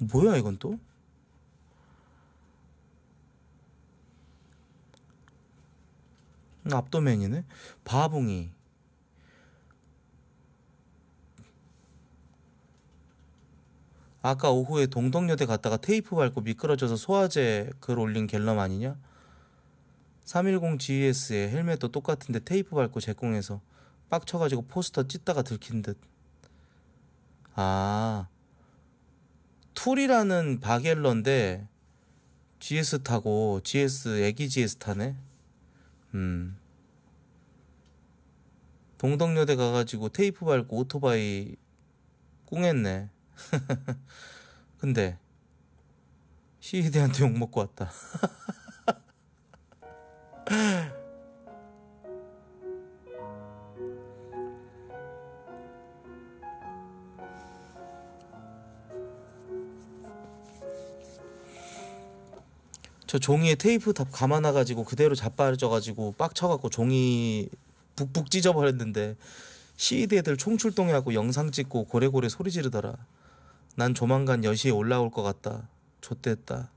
뭐야 이건 또? 압도맨이네. 바붕이. 아까 오후에 동덕여대 갔다가 테이프 밟고 미끄러져서 소화제 글 올린 갤럼 아니냐? 삼백십 지에스에 헬멧도 똑같은데 테이프 밟고 제공해서 빡쳐가지고 포스터 찢다가 들킨 듯. 아, 툴이라는 바겔러인데 지에스 타고 지에스 애기 지에스 타네. 음. 동덕여대 가가지고 테이프 밟고 오토바이 꿍했네. 근데 시위대한테 욕먹고 왔다. 저 종이에 테이프 다 감아놔가지고 그대로 자빠져가지고 빡쳐갖고 종이 북북 찢어버렸는데 시위대 애들 총출동해갖고 영상 찍고 고래고래 소리 지르더라. 난 조만간 여시에 올라올 것 같다. 좆됐다.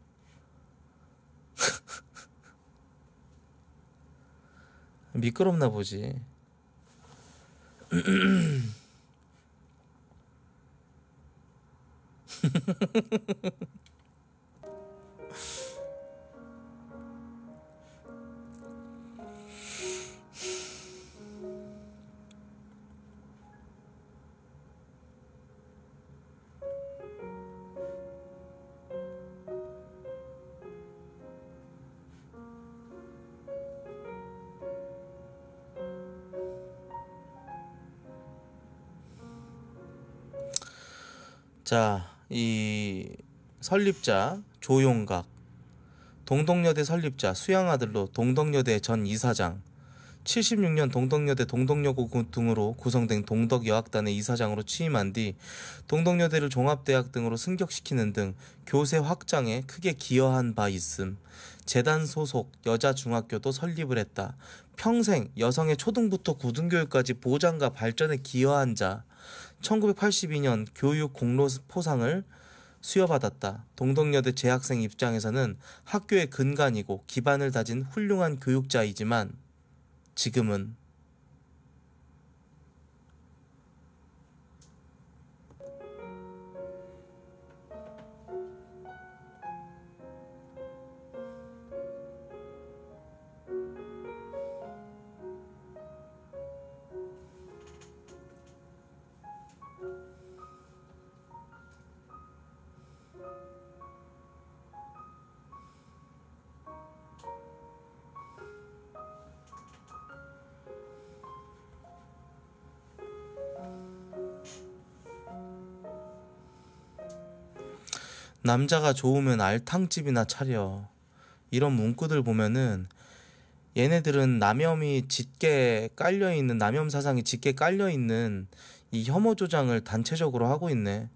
미끄럽나 보지. 자, 이 설립자 조용각, 동덕여대 설립자 수양아들로 동덕여대 전 이사장, 칠십육 년 동덕여대 동덕여고 등으로 구성된 동덕여학단의 이사장으로 취임한 뒤 동덕여대를 종합대학 등으로 승격시키는 등 교세 확장에 크게 기여한 바 있음. 재단 소속 여자중학교도 설립을 했다. 평생 여성의 초등부터 고등교육까지 보장과 발전에 기여한 자. 천구백팔십이 년 교육 공로 포상을 수여받았다. 동덕여대 재학생 입장에서는 학교의 근간이고 기반을 다진 훌륭한 교육자이지만 지금은 남자가 좋으면 알탕집이나 차려. 이런 문구들 보면은 얘네들은 남염이 짙게 깔려있는, 남염 사상이 짙게 깔려있는 이 혐오 조장을 단체적으로 하고 있네.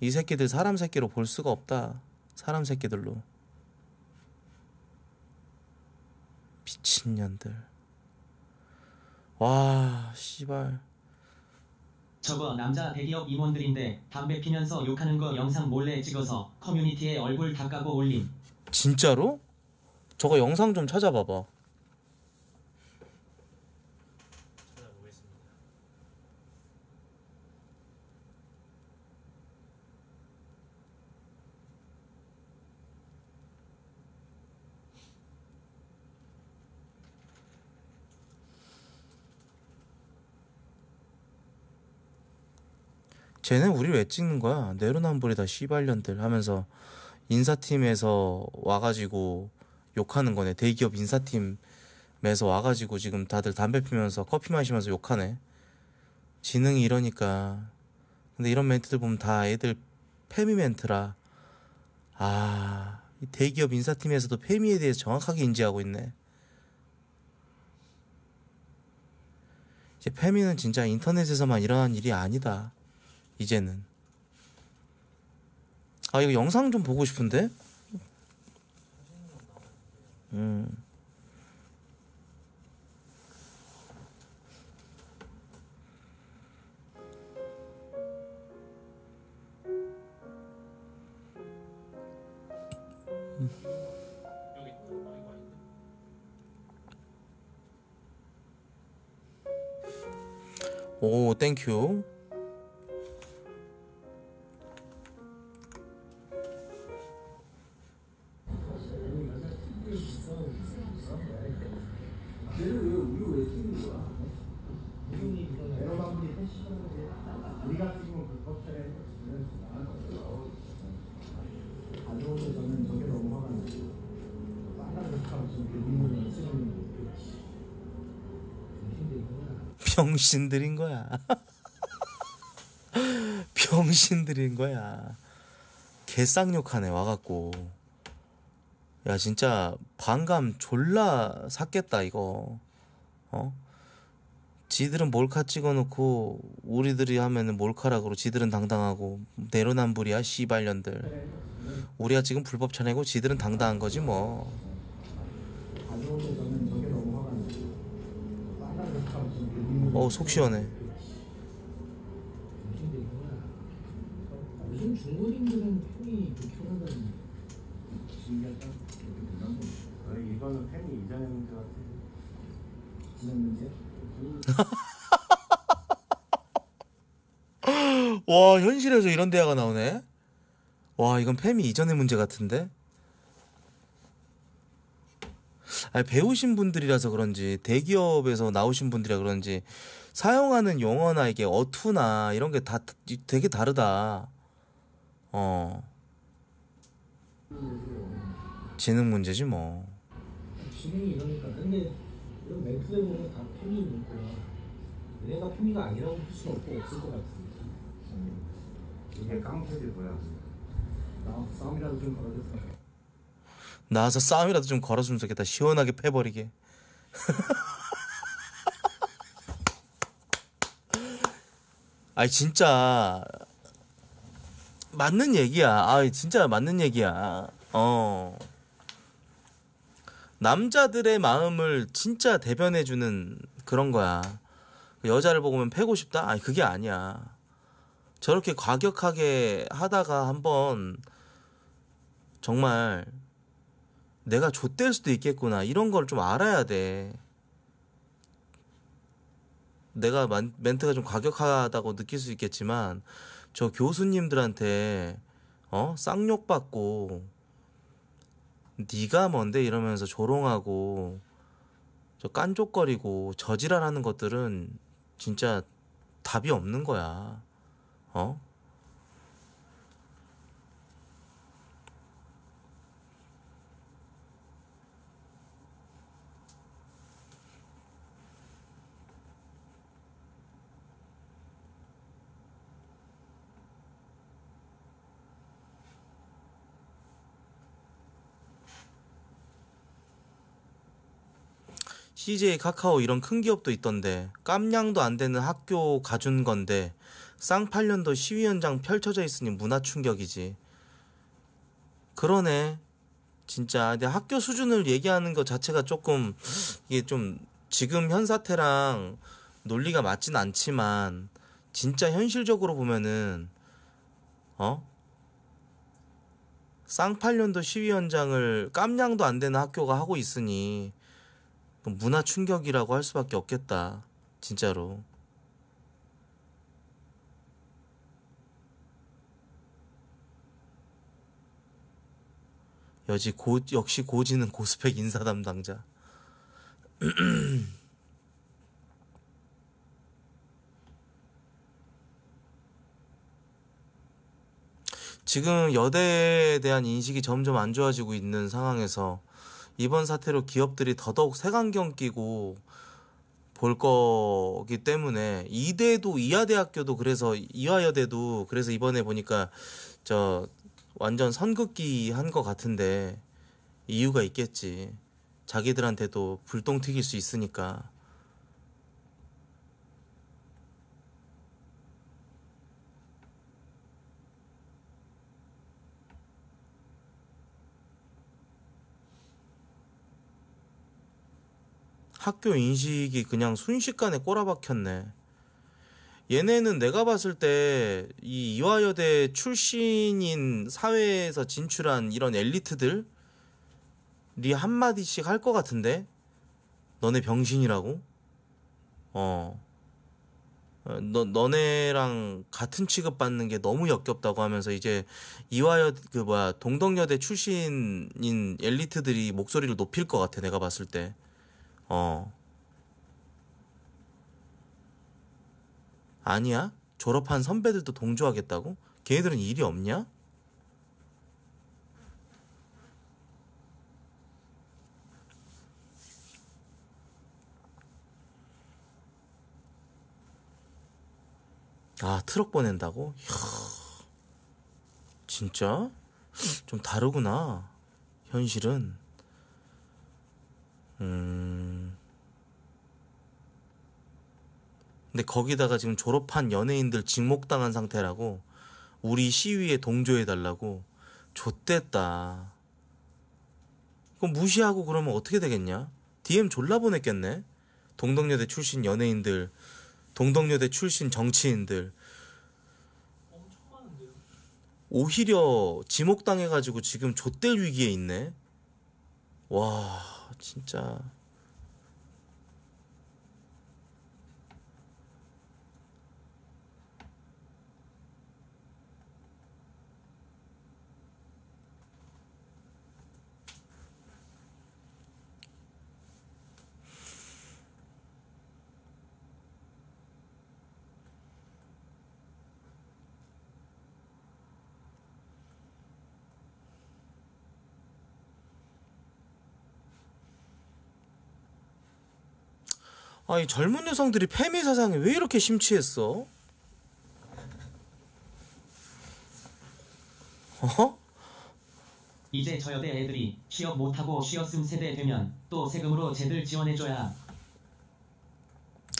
이 새끼들 사람 새끼로 볼 수가 없다. 사람 새끼들로. 미친년들. 와, 씨발. 저거 남자 대기업 임원들인데 담배 피면서 욕하는 거 영상 몰래 찍어서 커뮤니티에 얼굴 다 까고 올림. 진짜로? 저거 영상 좀 찾아봐봐. 찾아보겠습니다. 쟤네 우리 왜 찍는 거야? 내로남불이다 씨발년들 하면서 인사팀에서 와가지고 욕하는 거네. 대기업 인사팀에서 와가지고 지금 다들 담배 피면서 커피 마시면서 욕하네. 지능이 이러니까. 근데 이런 멘트들 보면 다 애들 페미 멘트라. 아, 대기업 인사팀에서도 페미에 대해서 정확하게 인지하고 있네. 이제 페미는 진짜 인터넷에서만 일어난 일이 아니다. 이제는. 아, 이거 영상 좀 보고 싶은데? 음. 오, 땡큐. 병신들인 거야. 병신들인 거야. 개쌍욕하네 와갖고. 야 진짜 반감 졸라 샀겠다 이거. 어? 지들은 몰카 찍어놓고 우리들이 하면은 몰카라 그러고 지들은 당당하고 내로남불이야 씨발년들. 우리가 지금 불법 쳐내고 지들은 당당한 거지 뭐. 어우 속 시원해. 요즘 중국인들은 팬이 불편하다니. 신기하다. 아니 이거는 팬이 이전의 문제 같아. 지난 문제? 와 현실에서 이런 대화가 나오네. 와 이건 팬이 이전의 문제 같은데? 아니, 배우신 분들이라서 그런지 대기업에서 나오신 분들이라 그런지 사용하는 용어나 이게 어투나 이런 게 다 되게 다르다. 어. 지능 문제지 뭐. 지능이 이러니까. 근데 이런 멘트에 보면 다 팸이 있는 거야. 얘네가 팸이가 아니라고 할 수는 없고 없을 것 같습니다. 이게 깡패들 뭐야? 나 싸움이라도 좀 걸어줬어. 나와서 싸움이라도 좀 걸어주면 좋겠다. 시원하게 패버리게. 아니 진짜 맞는 얘기야. 아 진짜 맞는 얘기야. 어 남자들의 마음을 진짜 대변해주는 그런 거야. 여자를 보고면 패고 싶다? 아니 그게 아니야. 저렇게 과격하게 하다가 한번 정말 내가 좆될 수도 있겠구나 이런 걸 좀 알아야 돼. 내가 만, 멘트가 좀 과격하다고 느낄 수 있겠지만 저 교수님들한테 어? 쌍욕 받고 니가 뭔데 이러면서 조롱하고 저 깐족거리고 저지랄하는 것들은 진짜 답이 없는 거야. 어? 씨제이, 카카오 이런 큰 기업도 있던데 깜냥도 안 되는 학교 가준 건데 쌍팔년도 시위 현장 펼쳐져 있으니 문화 충격이지. 그러네. 진짜 근데 학교 수준을 얘기하는 것 자체가 조금 이게 좀 지금 현 사태랑 논리가 맞진 않지만 진짜 현실적으로 보면은 어? 쌍팔년도 시위 현장을 깜냥도 안 되는 학교가 하고 있으니 문화 충격이라고 할 수밖에 없겠다. 진짜로. 여지 고, 역시 고지는 고스펙 인사 담당자. 지금 여대에 대한 인식이 점점 안 좋아지고 있는 상황에서 이번 사태로 기업들이 더더욱 색안경 끼고 볼 거기 때문에 이대도 이화대학교도 그래서 이화여대도 그래서 이번에 보니까 저 완전 선긋기 한 것 같은데 이유가 있겠지. 자기들한테도 불똥 튀길 수 있으니까. 학교 인식이 그냥 순식간에 꼬라박혔네. 얘네는 내가 봤을 때 이 이화여대 출신인 사회에서 진출한 이런 엘리트들이 한마디씩 할 것 같은데? 너네 병신이라고? 어. 너, 너네랑 같은 취급받는 게 너무 역겹다고 하면서 이제 이화여, 그 뭐야, 동덕여대 출신인 엘리트들이 목소리를 높일 것 같아, 내가 봤을 때. 어. 아니야? 졸업한 선배들도 동조하겠다고? 걔네들은 일이 없냐? 아, 트럭 보낸다고? 이야, 진짜? 좀 다르구나, 현실은. 음... 근데 거기다가 지금 졸업한 연예인들 직목당한 상태라고 우리 시위에 동조해달라고. 좆됐다. 그럼 무시하고 그러면 어떻게 되겠냐? 디엠 졸라 보냈겠네? 동덕여대 출신 연예인들, 동덕여대 출신 정치인들 엄청 많은데요? 오히려 지목당해가지고 지금 좆될 위기에 있네? 와 진짜... 아, 이 젊은 여성들이 페미 사상에 왜 이렇게 심취했어? 어? 이제 저 여대 애들이 취업 못하고 쉬었음 세대 되면 또 세금으로 쟤들 지원해줘야.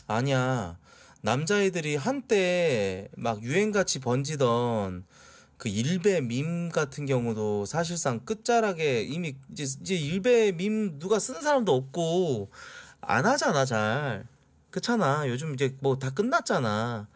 아니야. 남자애들이 한때 막 유행같이 번지던 그 일베 밈 같은 경우도 사실상 끝자락에 이미 이제, 이제 일베 밈 누가 쓴 사람도 없고 안 하잖아, 잘. 그렇잖아. 요즘 이제 뭐 다 끝났잖아.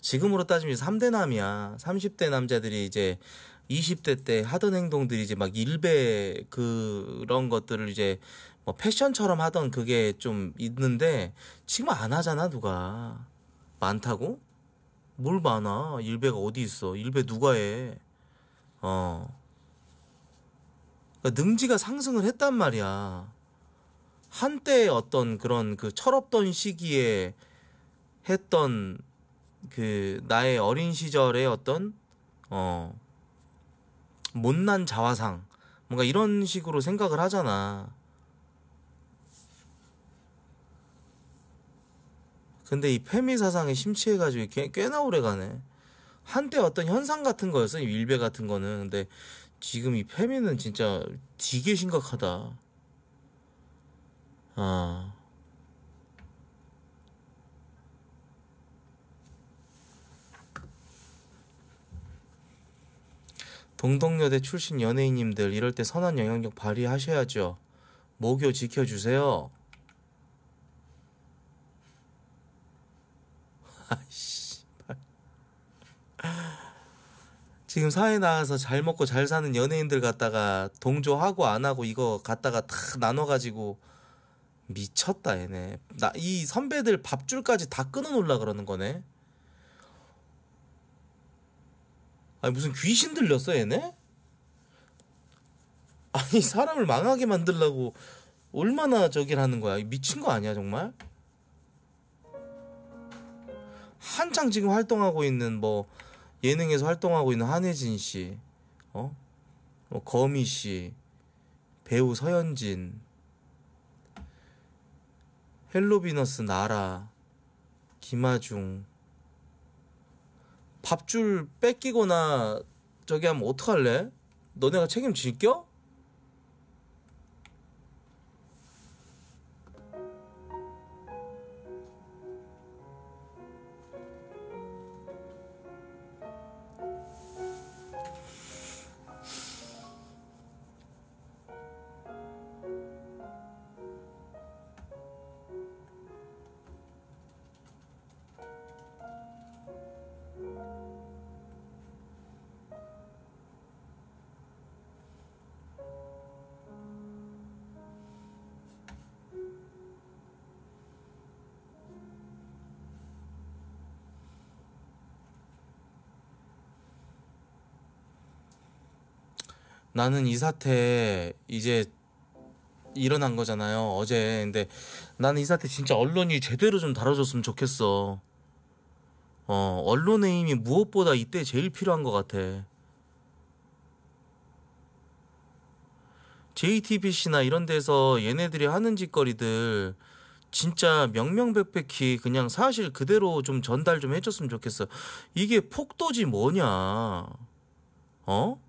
지금으로 따지면 삼대남이야. 삼십대 남자들이 이제 이십대 때 하던 행동들이 이제 막 일베 그런 것들을 이제 뭐 패션처럼 하던 그게 좀 있는데 지금 안 하잖아, 누가. 많다고? 뭘 많아. 일베가 어디 있어. 일베 누가 해. 어. 그러니까 능지가 상승을 했단 말이야. 한때 어떤 그런 그 철없던 시기에 했던 그 나의 어린 시절의 어떤 어 못난 자화상 뭔가 이런 식으로 생각을 하잖아. 근데 이 페미 사상에 심취해가지고 꽤, 꽤나 오래가네. 한때 어떤 현상 같은 거였어, 이 일베 같은 거는. 근데 지금 이 페미는 진짜 되게 심각하다. 아. 동덕여대 출신 연예인님들 이럴 때 선한 영향력 발휘하셔야죠. 모교 지켜주세요. 아이씨. 지금 사회 나와서 잘 먹고 잘 사는 연예인들 갖다가 동조하고 안 하고 이거 갖다가 다 나눠가지고 미쳤다 얘네. 나 이 선배들 밥줄까지 다 끊어놓으려고 그러는 거네. 아니 무슨 귀신 들렸어 얘네? 아니 사람을 망하게 만들려고 얼마나 저길 하는 거야. 미친 거 아니야 정말? 한창 지금 활동하고 있는 뭐 예능에서 활동하고 있는 한혜진 씨, 어? 어 거미 씨, 배우 서현진, 헬로비너스 나라, 김아중. 밥줄 뺏기거나 저기 하면 어떡할래? 너네가 책임질겨? 나는 이 사태 이제 일어난 거잖아요 어제. 근데 나는 이 사태 진짜 언론이 제대로 좀 다뤄줬으면 좋겠어. 어 언론의 힘이 무엇보다 이때 제일 필요한 것 같아. 제이티비씨나 이런 데서 얘네들이 하는 짓거리들 진짜 명명백백히 그냥 사실 그대로 좀 전달 좀 해줬으면 좋겠어. 이게 폭도지 뭐냐. 어?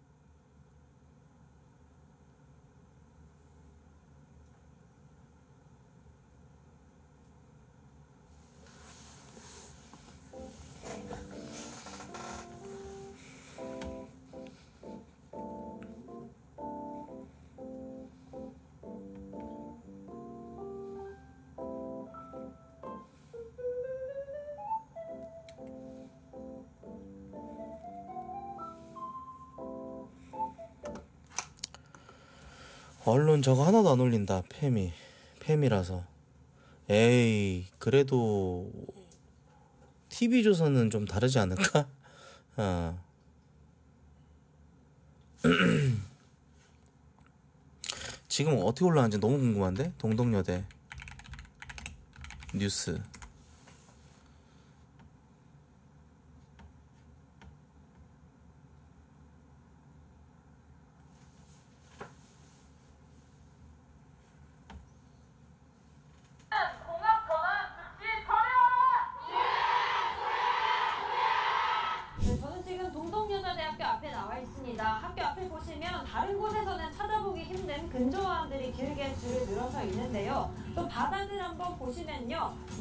언론 저거 하나도 안 올린다. 팸이 팸이라서. 에이 그래도 티비조선은 좀 다르지 않을까? 어. 지금 어떻게 올라왔는지 너무 궁금한데? 동덕여대 뉴스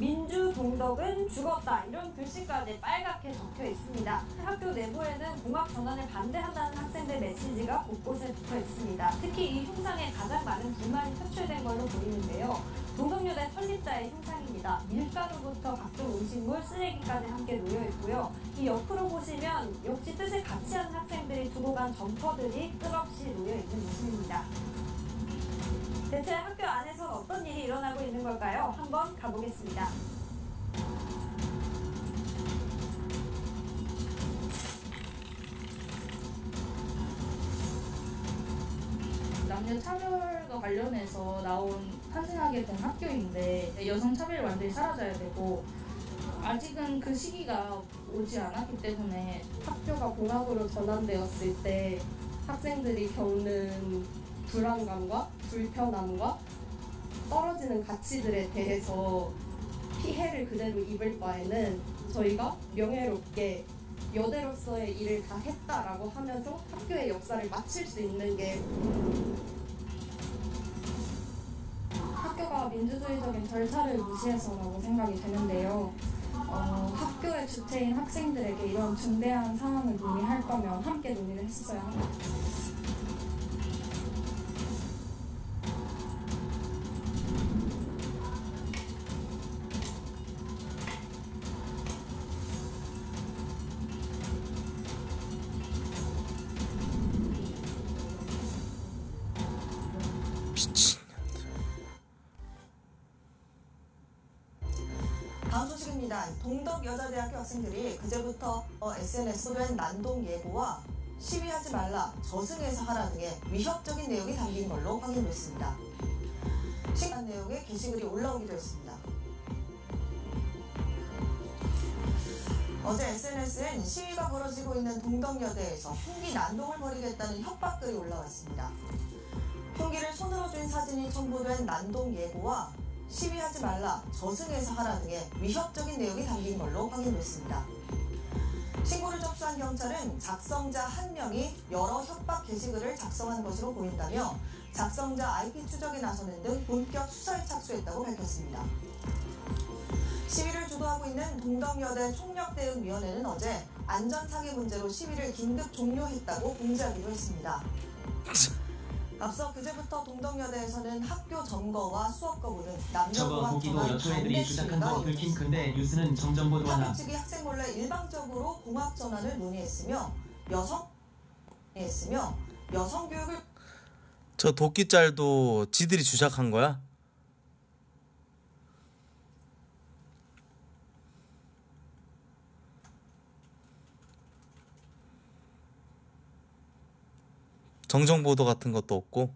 민주 동덕은 죽었다 이런 글씨까지 빨갛게 적혀 있습니다. 학교 내부에는 공학 전환을 반대한다는 학생들 메시지가 곳곳에 붙어 있습니다. 특히 이 흉상에 가장 많은 불만이 표출된 걸로 보이는데요. 동덕여대 설립자의 흉상입니다. 밀가루부터 각종 음식물, 쓰레기까지 함께 놓여 있고요. 이 옆으로 보시면 역시 뜻을 같이 한 학생들이 두고 간 점퍼들이 끝없이 놓여 있는 모습입니다. 대체 학교 안에서 어떤 일이 일어나고 있는 걸까요? 한번 가보겠습니다. 남녀 차별과 관련해서 나온 탄생하게 된 학교인데 여성 차별이 완전히 사라져야 되고 아직은 그 시기가 오지 않았기 때문에 학교가 공학으로 전환되었을 때 학생들이 겪는 불안감과 불편함과 떨어지는 가치들에 대해서 피해를 그대로 입을 바에는 저희가 명예롭게 여대로서의 일을 다 했다라고 하면서 학교의 역사를 마칠 수 있는 게 학교가 민주주의적인 절차를 무시해서라고 생각이 되는데요. 어, 학교의 주체인 학생들에게 이런 중대한 상황을 논의할 거면 함께 논의를 했었어야 합니다. 동덕여자대학교 학생들이 그제부터 에스엔에스로 한 난동 예고와 시위하지 말라, 저승에서 하라 등의 위협적인 내용이 담긴 걸로 확인됐습니다. 시간 내용의 게시글이 올라오기도 했습니다. 어제 에스엔에스엔 시위가 벌어지고 있는 동덕여대에서 흉기 난동을 벌이겠다는 협박글이 올라왔습니다. 흉기를 손으로 쥔 사진이 첨부된 난동 예고와 시위하지 말라, 저승에서 하라 등의 위협적인 내용이 담긴 걸로 확인됐습니다. 신고를 접수한 경찰은 작성자 한 명이 여러 협박 게시글을 작성한 것으로 보인다며 작성자 아이피 추적에 나서는 등 본격 수사에 착수했다고 밝혔습니다. 시위를 주도하고 있는 동덕여대 총력대응위원회는 어제 안전사기 문제로 시위를 긴급 종료했다고 공지하기로 했습니다. 앞서 그제부터 동덕여대에서는 학교 점거와 수업 거부 등 남녀와 동기도 여초애들이 주작한 거 들킨 근데 뉴스는 정정보도 하나. 학교 측이 학생 몰래 일방적으로 공학 전환을 논의했으며 여성 했으며 여성 교육을 저 도끼짤도 지들이 주작한 거야? 정정보도 같은 것도 없고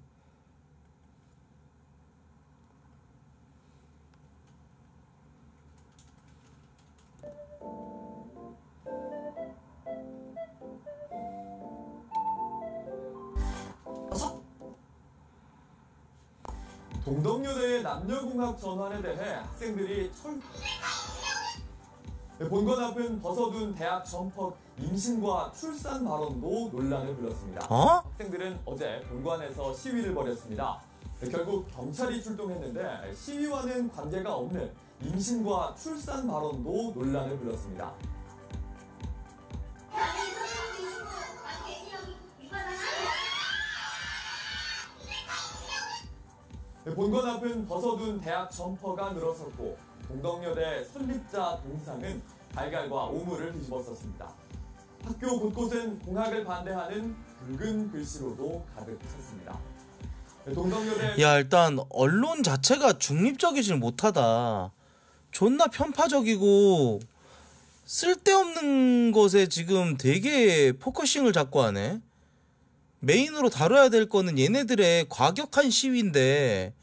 동덕여대의 남녀공학 전환에 대해 학생들이 철... 본관 앞은 벗어둔 대학 점퍼 임신과 출산 발언도 논란을 불렀습니다. 어? 학생들은 어제 본관에서 시위를 벌였습니다. 결국 경찰이 출동했는데 시위와는 관계가 없는 임신과 출산 발언도 논란을 불렀습니다. 본관 앞은 벗어둔 대학 점퍼가 늘어섰고 동덕여대 설립자 동상은 달걀과 오물을 뒤집어 썼습니다. 학교 곳곳은 공학을 반대하는 붉은 글씨로도 가득 찼습니다. 동덕여대 야 일단 언론 자체가 중립적이질 못하다. 존나 편파적이고 쓸데없는 것에 지금 되게 포커싱을 자꾸 하네. 메인으로 다뤄야 될 거는 얘네들의 과격한 시위인데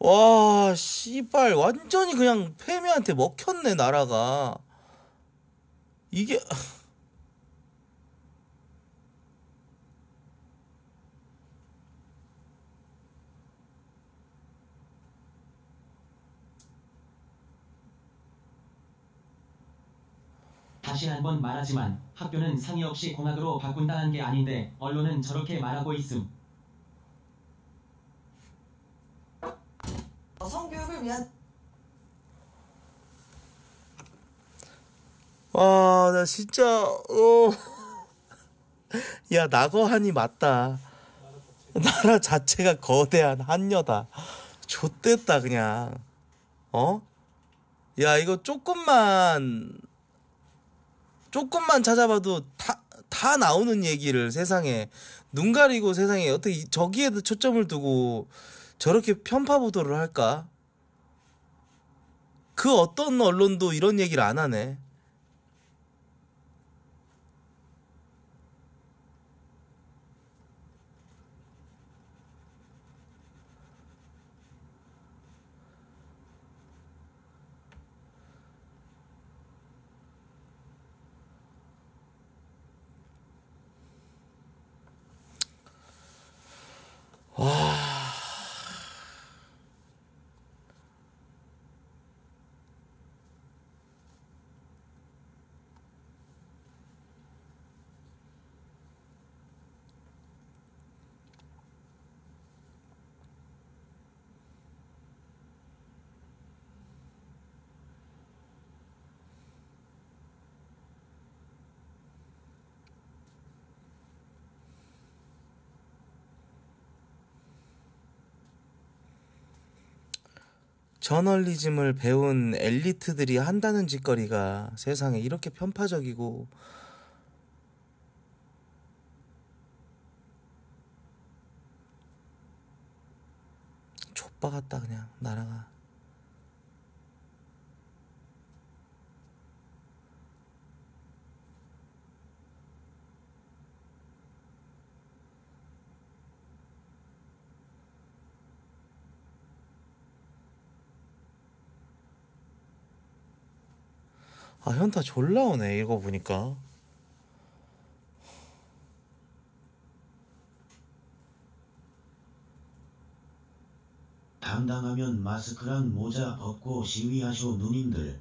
와 씨발 완전히 그냥 패미한테 먹혔네 나라가. 이게 다시 한번 말하지만 학교는 상의 없이 공학으로 바꾼다는 게 아닌데 언론은 저렇게 말하고 있음. 성교육을 위한 와 나 진짜 어 야 낙어한이 맞다. 나라 자체가 거대한 한녀다. 좆됐다 그냥. 어? 야 이거 조금만 조금만 찾아봐도 다, 다 나오는 얘기를 세상에 눈 가리고 세상에 어떻게 저기에도 초점을 두고 저렇게 편파 보도를 할까? 그 어떤 언론도 이런 얘기를 안 하네. 와... 저널리즘을 배운 엘리트들이 한다는 짓거리가 세상에 이렇게 편파적이고 좆바 같다. 그냥 나라가 아 현타 졸라 오네 이거 보니까. 당당하면 마스크랑 모자 벗고 시위하쇼 누님들.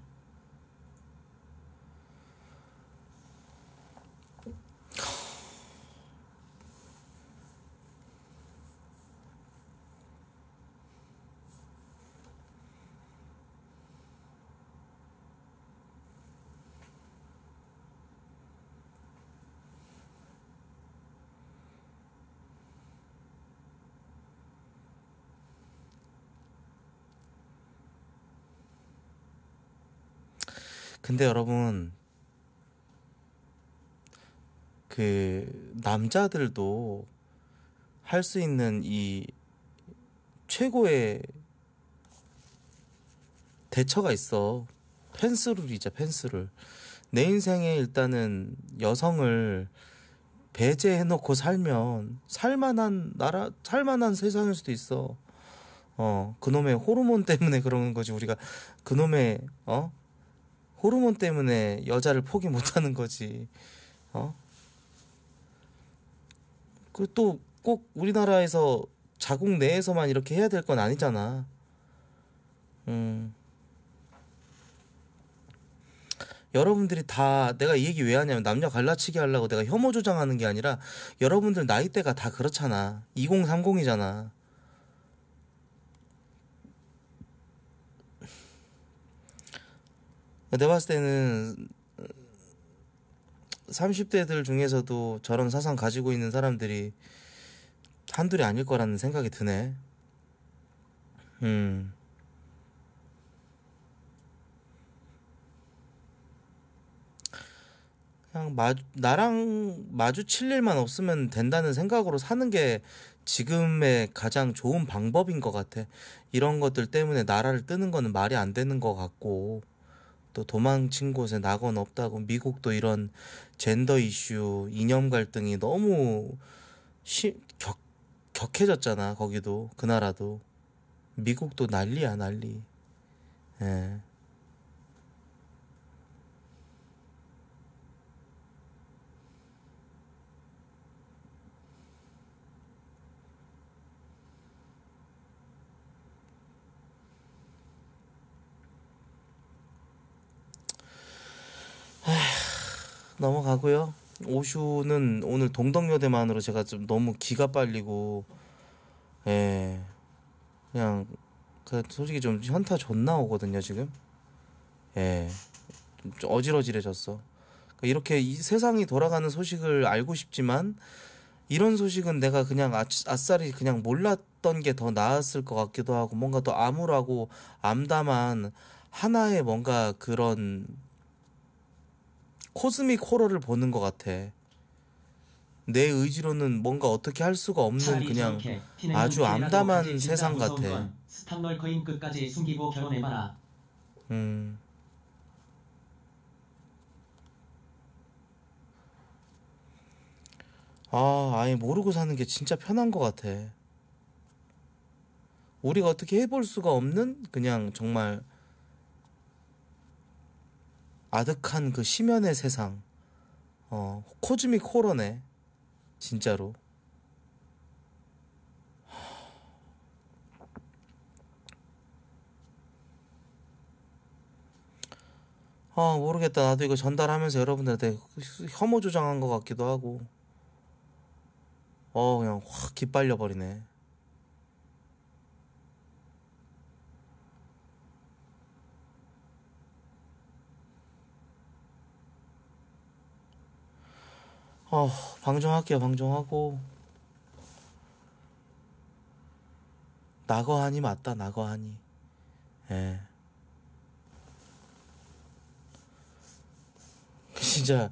근데 여러분 그 남자들도 할 수 있는 이 최고의 대처가 있어. 펜스룰이자 펜스룰. 내 인생에 일단은 여성을 배제해놓고 살면 살만한 나라, 살만한 세상일 수도 있어. 어, 그놈의 호르몬 때문에 그러는 거지. 우리가 그놈의 어? 호르몬 때문에 여자를 포기 못하는 거지. 어? 그 또 꼭 우리나라에서 자국 내에서만 이렇게 해야 될 건 아니잖아. 음. 여러분들이 다, 내가 이 얘기 왜 하냐면 남녀 갈라치기 하려고 내가 혐오 조장하는 게 아니라 여러분들 나이대가 다 그렇잖아. 이공삼공이잖아. 내가 봤을 때는 삼십 대들 중에서도 저런 사상 가지고 있는 사람들이 한둘이 아닐 거라는 생각이 드네. 음. 그냥 마, 나랑 마주칠 일만 없으면 된다는 생각으로 사는 게 지금의 가장 좋은 방법인 것 같아. 이런 것들 때문에 나라를 뜨는 거는 말이 안 되는 것 같고, 또 도망친 곳에 낙원 없다고 미국도 이런 젠더 이슈, 이념 갈등이 너무 시, 격, 격해졌잖아. 거기도 그 나라도 미국도 난리야 난리. 예. 넘어가고요. 오슈는 오늘 동덕여대만으로 제가 좀 너무 기가 빨리고, 예, 그냥 솔직히 좀 현타 존나 오거든요 지금. 예, 좀 어지러지러졌어. 이렇게 이 세상이 돌아가는 소식을 알고 싶지만 이런 소식은 내가 그냥 아, 아싸리 그냥 몰랐던 게 더 나았을 것 같기도 하고, 뭔가 더 암울하고 암담한 하나의 뭔가 그런 코스믹 호러를 보는 것 같아. 내 의지로는 뭔가 어떻게 할 수가 없는 그냥 아주 암담한 세상 같아. 스탑널커인 끝까지 숨기고 결혼해봐라. 음. 아, 아예 모르고 사는 게 진짜 편한 것 같아. 우리가 어떻게 해볼 수가 없는 그냥 정말 아득한 그 심연의 세상. 어, 코즈믹 호러네 진짜로. 아 모르겠다. 나도 이거 전달하면서 여러분들한테 혐오 조장한 것 같기도 하고, 어 그냥 확 기빨려버리네. 어, 방종할게요. 방종하고 낙어하니 맞다. 낙어하니. 예. 진짜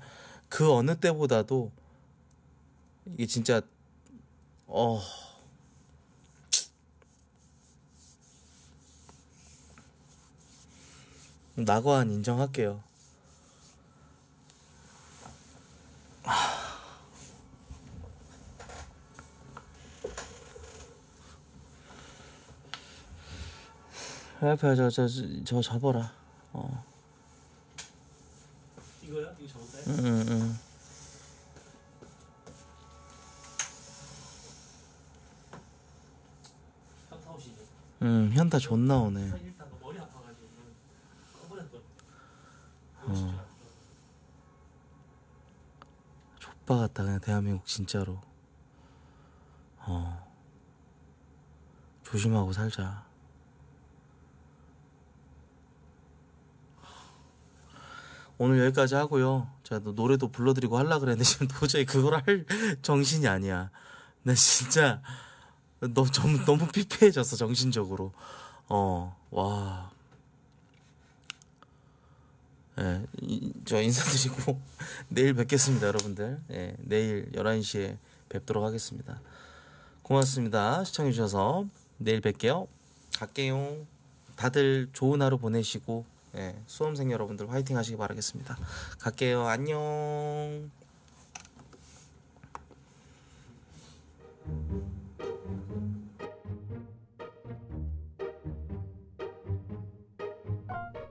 그 어느 때보다도 이게 진짜 어 낙오한 인정할게요. 옆에 저, 저, 저 잡아라. 어. 이거야? 이거 잡을까요? 응, 응, 응. 현타 오시죠? 응, 현타 존나 오네. 머리 아파가지고 꺼버렸거든. 어. 족바 같다, 그냥 대한민국 진짜로. 어. 조심하고 살자. 오늘 여기까지 하고요. 제가 노래도 불러드리고 하려고 그랬는데 지금 도저히 그걸 할 정신이 아니야. 나 진짜 너무, 너무 피폐해졌어, 정신적으로. 어, 와. 예, 이, 저 인사드리고 내일 뵙겠습니다, 여러분들. 예, 내일 열한 시에 뵙도록 하겠습니다. 고맙습니다. 시청해주셔서. 내일 뵐게요. 갈게요. 다들 좋은 하루 보내시고. 예, 수험생 여러분들 화이팅 하시기 바라겠습니다. 갈게요. 안녕.